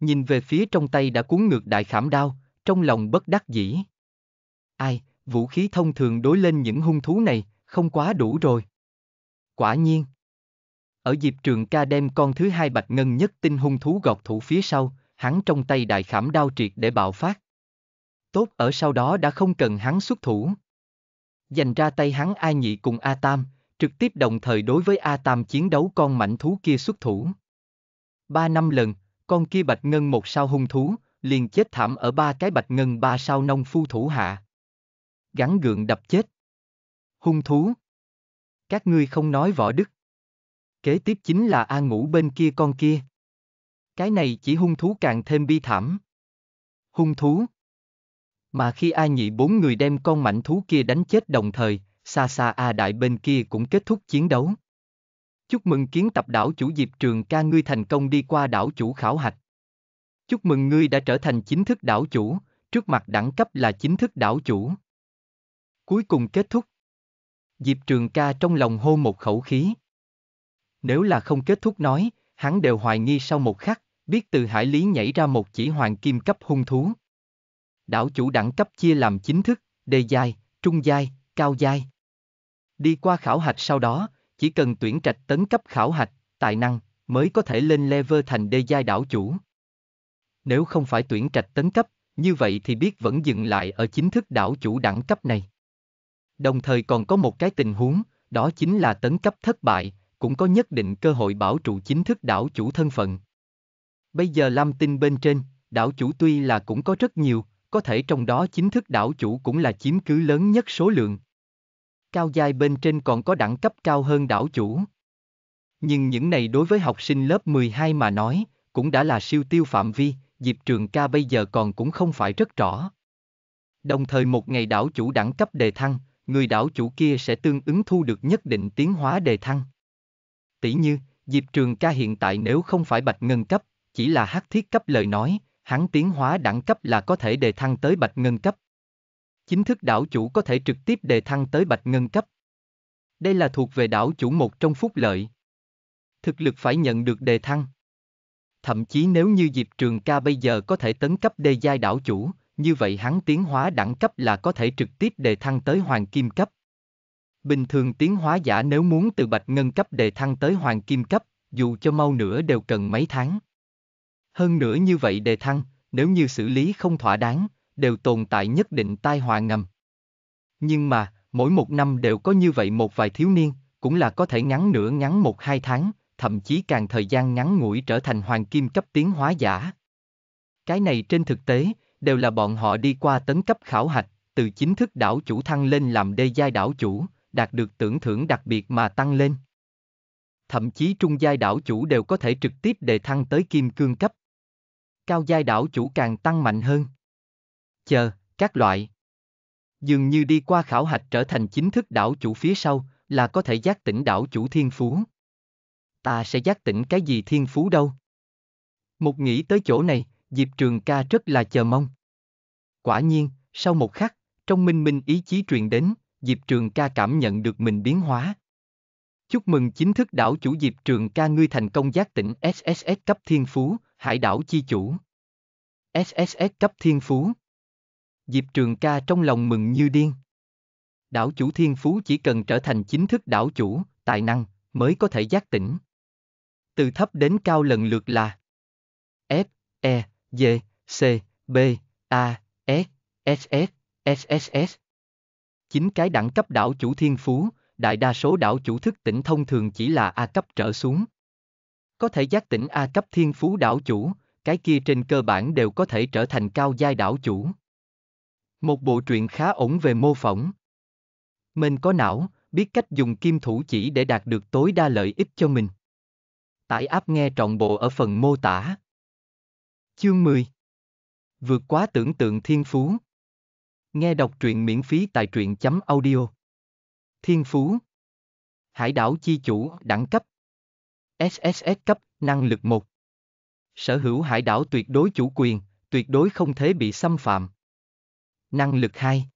Nhìn về phía trong tay đã cuốn ngược đại khảm đao, trong lòng bất đắc dĩ. Ai, vũ khí thông thường đối lên những hung thú này, không quá đủ rồi. Quả nhiên. Ở Diệp Trường Ca đem con thứ hai bạch ngân nhất tinh hung thú gọt thủ phía sau, hắn trong tay đại khảm đao triệt để bạo phát. Tốt ở sau đó đã không cần hắn xuất thủ. Dành ra tay hắn A Nhị cùng A Tam, trực tiếp đồng thời đối với A Tam chiến đấu con mảnh thú kia xuất thủ. 3 năm lần, con kia bạch ngân 1 sao hung thú, liền chết thảm ở 3 cái bạch ngân 3 sao nông phu thủ hạ. Gắn gượng đập chết. Hung thú. Các ngươi không nói võ đức. Kế tiếp chính là A Ngũ bên kia con kia. Cái này chỉ hung thú càng thêm bi thảm. Hung thú. Mà khi A Nhị 4 người đem con mảnh thú kia đánh chết đồng thời, xa xa A Đại bên kia cũng kết thúc chiến đấu. Chúc mừng kiến tập đảo chủ Diệp Trường Ca, ngươi thành công đi qua đảo chủ khảo hạch. Chúc mừng ngươi đã trở thành chính thức đảo chủ, trước mặt đẳng cấp là chính thức đảo chủ. Cuối cùng kết thúc. Diệp Trường Ca trong lòng hô một khẩu khí. Nếu là không kết thúc nói, hắn đều hoài nghi sau một khắc, biết từ hải lý nhảy ra một chỉ hoàng kim cấp hung thú. Đảo chủ đẳng cấp chia làm chính thức, đề giai, trung giai, cao giai. Đi qua khảo hạch sau đó, chỉ cần tuyển trạch tấn cấp khảo hạch, tài năng, mới có thể lên level thành đề giai đảo chủ. Nếu không phải tuyển trạch tấn cấp, như vậy thì biết vẫn dừng lại ở chính thức đảo chủ đẳng cấp này. Đồng thời còn có một cái tình huống, đó chính là tấn cấp thất bại, cũng có nhất định cơ hội bảo trụ chính thức đảo chủ thân phận. Bây giờ Lam Tinh bên trên, đảo chủ tuy là cũng có rất nhiều, có thể trong đó chính thức đảo chủ cũng là chiếm cứ lớn nhất số lượng. Cao giai bên trên còn có đẳng cấp cao hơn đảo chủ. Nhưng những này đối với học sinh lớp 12 mà nói, cũng đã là siêu tiêu phạm vi, Diệp Trường Ca bây giờ còn cũng không phải rất rõ. Đồng thời một ngày đảo chủ đẳng cấp đề thăng, người đảo chủ kia sẽ tương ứng thu được nhất định tiến hóa đề thăng. Tỷ như, Diệp Trường Ca hiện tại nếu không phải bạch ngân cấp, chỉ là hắc thiết cấp lời nói, hắn tiến hóa đẳng cấp là có thể đề thăng tới bạch ngân cấp. Chính thức đảo chủ có thể trực tiếp đề thăng tới bạch ngân cấp. Đây là thuộc về đảo chủ một trong phúc lợi. Thực lực phải nhận được đề thăng. Thậm chí nếu như Diệp Trường Ca bây giờ có thể tấn cấp đề giai đảo chủ, như vậy hắn tiến hóa đẳng cấp là có thể trực tiếp đề thăng tới hoàng kim cấp. Bình thường tiến hóa giả nếu muốn từ bạch ngân cấp đề thăng tới hoàng kim cấp, dù cho mau nữa đều cần mấy tháng. Hơn nữa như vậy đề thăng, nếu như xử lý không thỏa đáng, đều tồn tại nhất định tai họa ngầm. Nhưng mà, mỗi 1 năm đều có như vậy một vài thiếu niên, cũng là có thể ngắn nửa ngắn 1-2 tháng, thậm chí càng thời gian ngắn ngủi trở thành hoàng kim cấp tiến hóa giả. Cái này trên thực tế, đều là bọn họ đi qua tấn cấp khảo hạch, từ chính thức đảo chủ thăng lên làm đê giai đảo chủ, đạt được tưởng thưởng đặc biệt mà tăng lên. Thậm chí trung giai đảo chủ đều có thể trực tiếp đề thăng tới kim cương cấp. Cao giai đảo chủ càng tăng mạnh hơn. Chờ, các loại. Dường như đi qua khảo hạch trở thành chính thức đảo chủ phía sau, là có thể giác tỉnh đảo chủ thiên phú. Ta sẽ giác tỉnh cái gì thiên phú đâu? Một nghĩ tới chỗ này, Diệp Trường Ca rất là chờ mong. Quả nhiên, sau một khắc, trong minh minh ý chí truyền đến, Diệp Trường Ca cảm nhận được mình biến hóa. Chúc mừng chính thức đảo chủ Diệp Trường Ca, ngươi thành công giác tỉnh SSS cấp thiên phú, hải đảo chi chủ. SSS cấp thiên phú. Diệp Trường Ca trong lòng mừng như điên. Đảo chủ thiên phú chỉ cần trở thành chính thức đảo chủ, tài năng mới có thể giác tỉnh. Từ thấp đến cao lần lượt là F, E, G, C, B, A, S, SS, SSS. 9 cái đẳng cấp đảo chủ thiên phú, đại đa số đảo chủ thức tỉnh thông thường chỉ là A cấp trở xuống. Có thể giác tỉnh A cấp thiên phú đảo chủ, cái kia trên cơ bản đều có thể trở thành cao giai đảo chủ. Một bộ truyện khá ổn về mô phỏng. Mình có não, biết cách dùng kim thủ chỉ để đạt được tối đa lợi ích cho mình. Tải app nghe trọn bộ ở phần mô tả. Chương 10. Vượt quá tưởng tượng thiên phú. Nghe đọc truyện miễn phí tại truyen.audio. Thiên phú. Hải đảo chi chủ đẳng cấp. SSS cấp, năng lực 1. Sở hữu hải đảo tuyệt đối chủ quyền, tuyệt đối không thể bị xâm phạm. Năng lực 2.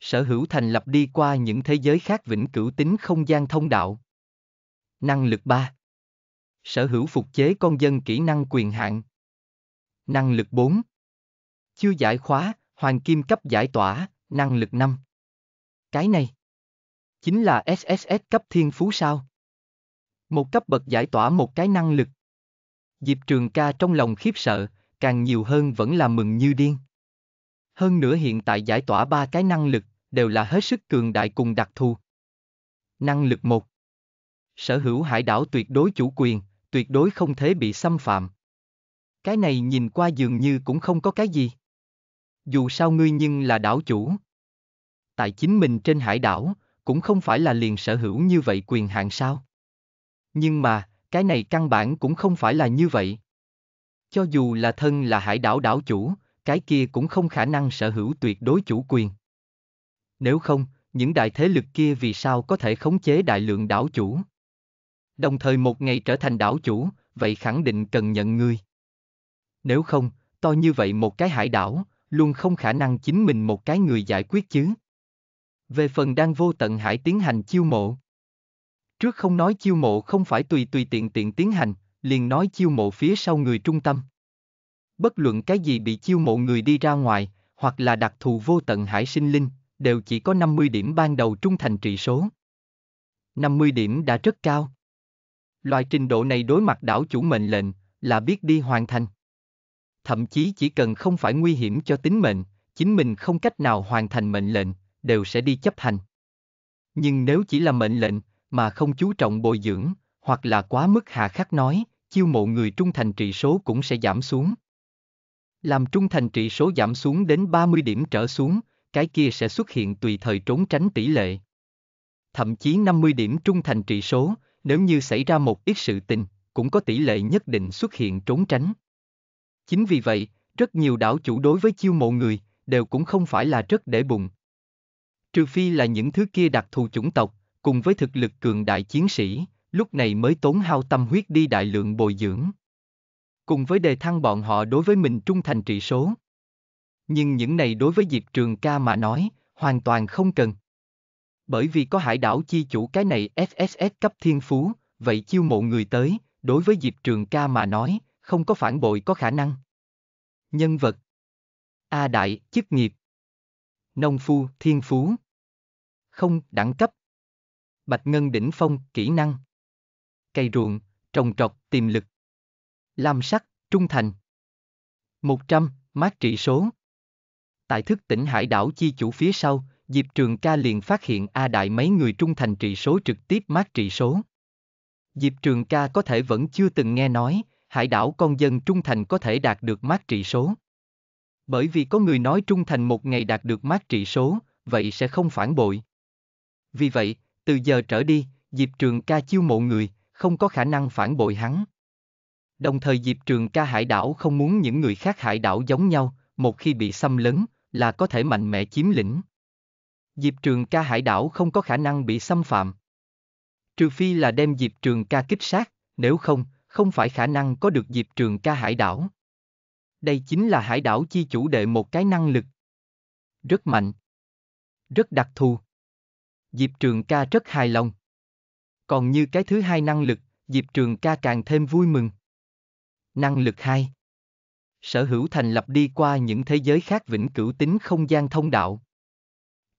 Sở hữu thành lập đi qua những thế giới khác vĩnh cửu tính không gian thông đạo. Năng lực 3. Sở hữu phục chế con dân kỹ năng quyền hạn. Năng lực 4. Chưa giải khóa, hoàng kim cấp giải tỏa, năng lực 5. Cái này chính là SSS cấp thiên phú sao? Một cấp bậc giải tỏa một cái năng lực. Diệp Trường Ca trong lòng khiếp sợ, càng nhiều hơn vẫn là mừng như điên. Hơn nữa hiện tại giải tỏa 3 cái năng lực, đều là hết sức cường đại cùng đặc thù. Năng lực 1. Sở hữu hải đảo tuyệt đối chủ quyền, tuyệt đối không thể bị xâm phạm. Cái này nhìn qua dường như cũng không có cái gì. Dù sao ngươi nhưng là đảo chủ. Tại chính mình trên hải đảo, cũng không phải là liền sở hữu như vậy quyền hạn sao. Nhưng mà, cái này căn bản cũng không phải là như vậy. Cho dù là thân là hải đảo đảo chủ, cái kia cũng không khả năng sở hữu tuyệt đối chủ quyền. Nếu không, những đại thế lực kia vì sao có thể khống chế đại lượng đảo chủ? Đồng thời một ngày trở thành đảo chủ, vậy khẳng định cần nhận người. Nếu không, to như vậy một cái hải đảo, luôn không khả năng chính mình một cái người giải quyết chứ. Về phần đang vô tận hải tiến hành chiêu mộ. Trước không nói chiêu mộ không phải tùy tiện tiến hành, liền nói chiêu mộ phía sau người trung tâm. Bất luận cái gì bị chiêu mộ người đi ra ngoài, hoặc là đặc thù vô tận hải sinh linh, đều chỉ có 50 điểm ban đầu trung thành trị số. 50 điểm đã rất cao. Loại trình độ này đối mặt đảo chủ mệnh lệnh, là biết đi hoàn thành. Thậm chí chỉ cần không phải nguy hiểm cho tính mệnh, chính mình không cách nào hoàn thành mệnh lệnh, đều sẽ đi chấp hành. Nhưng nếu chỉ là mệnh lệnh, mà không chú trọng bồi dưỡng, hoặc là quá mức hà khắc nói, chiêu mộ người trung thành trị số cũng sẽ giảm xuống. Làm trung thành trị số giảm xuống đến 30 điểm trở xuống, cái kia sẽ xuất hiện tùy thời trốn tránh tỷ lệ. Thậm chí 50 điểm trung thành trị số, nếu như xảy ra một ít sự tình, cũng có tỷ lệ nhất định xuất hiện trốn tránh. Chính vì vậy, rất nhiều đảo chủ đối với chiêu mộ người, đều cũng không phải là rất để bụng. Trừ phi là những thứ kia đặc thù chủng tộc, cùng với thực lực cường đại chiến sĩ, lúc này mới tốn hao tâm huyết đi đại lượng bồi dưỡng. Cùng với đề thăng bọn họ đối với mình trung thành trị số. Nhưng những này đối với Diệp Trường Ca mà nói, hoàn toàn không cần. Bởi vì có hải đảo chi chủ cái này SSS cấp thiên phú, vậy chiêu mộ người tới, đối với Diệp Trường Ca mà nói, không có phản bội có khả năng. Nhân vật A đại, chức nghiệp nông phu, thiên phú không, đẳng cấp bạch ngân đỉnh phong, kỹ năng cày ruộng, trồng trọt, tiềm lực lam sắc, trung thành 100, mát trị số. Tại thức tỉnh hải đảo chi chủ phía sau, Diệp Trường Ca liền phát hiện A đại mấy người trung thành trị số trực tiếp mát trị số. Diệp Trường Ca có thể vẫn chưa từng nghe nói hải đảo con dân trung thành có thể đạt được mát trị số. Bởi vì có người nói trung thành một ngày đạt được mát trị số, vậy sẽ không phản bội. Vì vậy, từ giờ trở đi, Diệp Trường Ca chiêu mộ người, không có khả năng phản bội hắn. Đồng thời Diệp Trường Ca hải đảo không muốn những người khác hải đảo giống nhau, một khi bị xâm lấn, là có thể mạnh mẽ chiếm lĩnh. Diệp Trường Ca hải đảo không có khả năng bị xâm phạm. Trừ phi là đem Diệp Trường Ca kích sát, nếu không, không phải khả năng có được Diệp Trường Ca hải đảo. Đây chính là hải đảo chi chủ đệ một cái năng lực. Rất mạnh. Rất đặc thù. Diệp Trường Ca rất hài lòng. Còn như cái thứ hai năng lực, Diệp Trường Ca càng thêm vui mừng. Năng lực 2. Sở hữu thành lập đi qua những thế giới khác vĩnh cửu tính không gian thông đạo.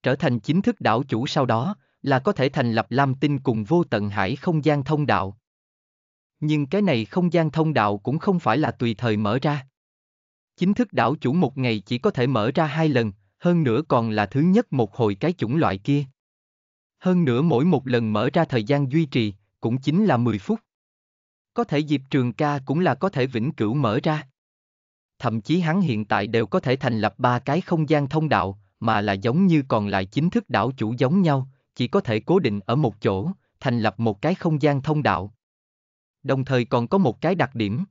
Trở thành chính thức đảo chủ sau đó, là có thể thành lập Lam Tinh cùng Vô Tận Hải không gian thông đạo. Nhưng cái này không gian thông đạo cũng không phải là tùy thời mở ra. Chính thức đảo chủ một ngày chỉ có thể mở ra 2 lần, hơn nữa còn là thứ nhất một hồi cái chủng loại kia. Hơn nữa mỗi một lần mở ra thời gian duy trì, cũng chính là 10 phút. Có thể Diệp Trường Ca cũng là có thể vĩnh cửu mở ra. Thậm chí hắn hiện tại đều có thể thành lập 3 cái không gian thông đạo, mà là giống như còn lại chính thức đảo chủ giống nhau, chỉ có thể cố định ở một chỗ, thành lập một cái không gian thông đạo. Đồng thời còn có một cái đặc điểm.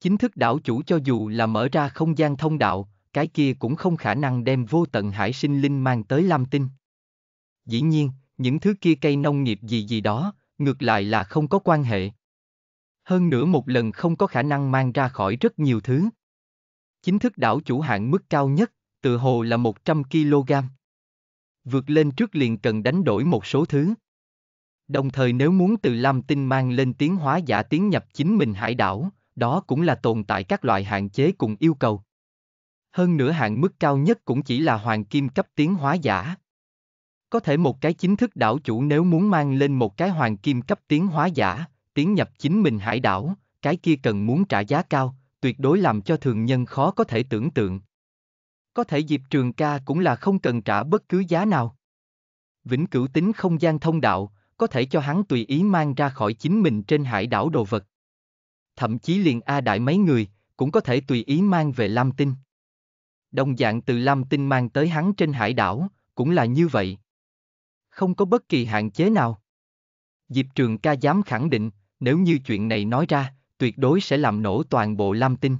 Chính thức đảo chủ cho dù là mở ra không gian thông đạo, cái kia cũng không khả năng đem Vô Tận Hải sinh linh mang tới Lam Tinh. Dĩ nhiên, những thứ kia cây nông nghiệp gì đó, ngược lại là không có quan hệ. Hơn nữa một lần không có khả năng mang ra khỏi rất nhiều thứ. Chính thức đảo chủ hạn mức cao nhất, tự hồ là 100 kg. Vượt lên trước liền cần đánh đổi một số thứ. Đồng thời nếu muốn từ Lam Tinh mang lên tiến hóa giả tiến nhập chính mình hải đảo, đó cũng là tồn tại các loại hạn chế cùng yêu cầu. Hơn nữa hạn mức cao nhất cũng chỉ là hoàng kim cấp tiến hóa giả. Có thể một cái chính thức đảo chủ nếu muốn mang lên một cái hoàng kim cấp tiến hóa giả, tiến nhập chính mình hải đảo, cái kia cần muốn trả giá cao, tuyệt đối làm cho thường nhân khó có thể tưởng tượng. Có thể Diệp Trường Ca cũng là không cần trả bất cứ giá nào. Vĩnh cửu tính không gian thông đạo, có thể cho hắn tùy ý mang ra khỏi chính mình trên hải đảo đồ vật. Thậm chí liền A Đại mấy người, cũng có thể tùy ý mang về Lam Tinh. Đồng dạng từ Lam Tinh mang tới hắn trên hải đảo, cũng là như vậy. Không có bất kỳ hạn chế nào. Diệp Trường Ca dám khẳng định, nếu như chuyện này nói ra, tuyệt đối sẽ làm nổ toàn bộ Lam Tinh.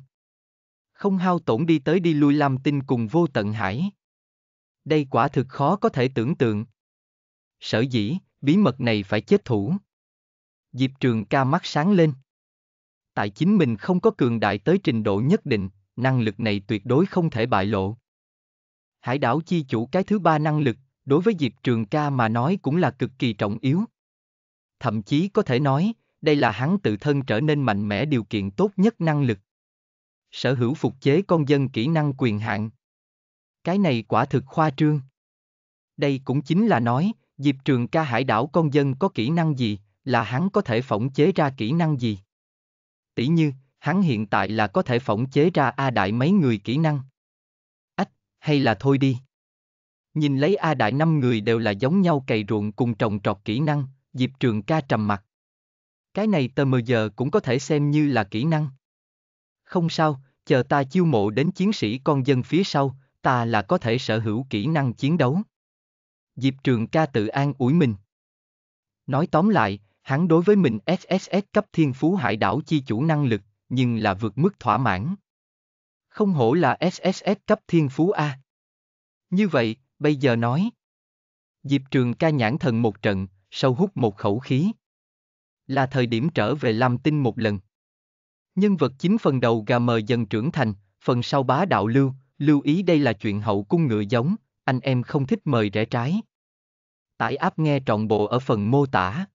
Không hao tổn đi tới đi lui Lam Tinh cùng Vô Tận Hải. Đây quả thực khó có thể tưởng tượng. Sở dĩ, bí mật này phải chết thủ. Diệp Trường Ca mắt sáng lên. Tại chính mình không có cường đại tới trình độ nhất định, năng lực này tuyệt đối không thể bại lộ. Hải đảo chi chủ cái thứ 3 năng lực, đối với Diệp Trường Ca mà nói cũng là cực kỳ trọng yếu. Thậm chí có thể nói, đây là hắn tự thân trở nên mạnh mẽ điều kiện tốt nhất năng lực. Sở hữu phục chế con dân kỹ năng quyền hạn. Cái này quả thực khoa trương. Đây cũng chính là nói, Diệp Trường Ca hải đảo con dân có kỹ năng gì, là hắn có thể phỏng chế ra kỹ năng gì. Tỷ như, hắn hiện tại là có thể phỏng chế ra A Đại mấy người kỹ năng. Ách, hay là thôi đi. Nhìn lấy A Đại 5 người đều là giống nhau cày ruộng cùng trồng trọt kỹ năng, Diệp Trường Ca trầm mặt. Cái này tờ mờ giờ cũng có thể xem như là kỹ năng. Không sao, chờ ta chiêu mộ đến chiến sĩ con dân phía sau, ta là có thể sở hữu kỹ năng chiến đấu. Diệp Trường Ca tự an ủi mình. Nói tóm lại, hắn đối với mình SSS cấp thiên phú hải đảo chi chủ năng lực, nhưng là vượt mức thỏa mãn. Không hổ là SSS cấp thiên phú A. Như vậy, bây giờ nói. Diệp Trường Ca nhãn thần một trận, sâu hút một khẩu khí. Là thời điểm trở về Lam Tinh một lần. Nhân vật chính phần đầu gà mờ dần trưởng thành, phần sau bá đạo lưu, lưu ý đây là chuyện hậu cung ngựa giống, anh em không thích mời rẽ trái. Tải app nghe trọn bộ ở phần mô tả.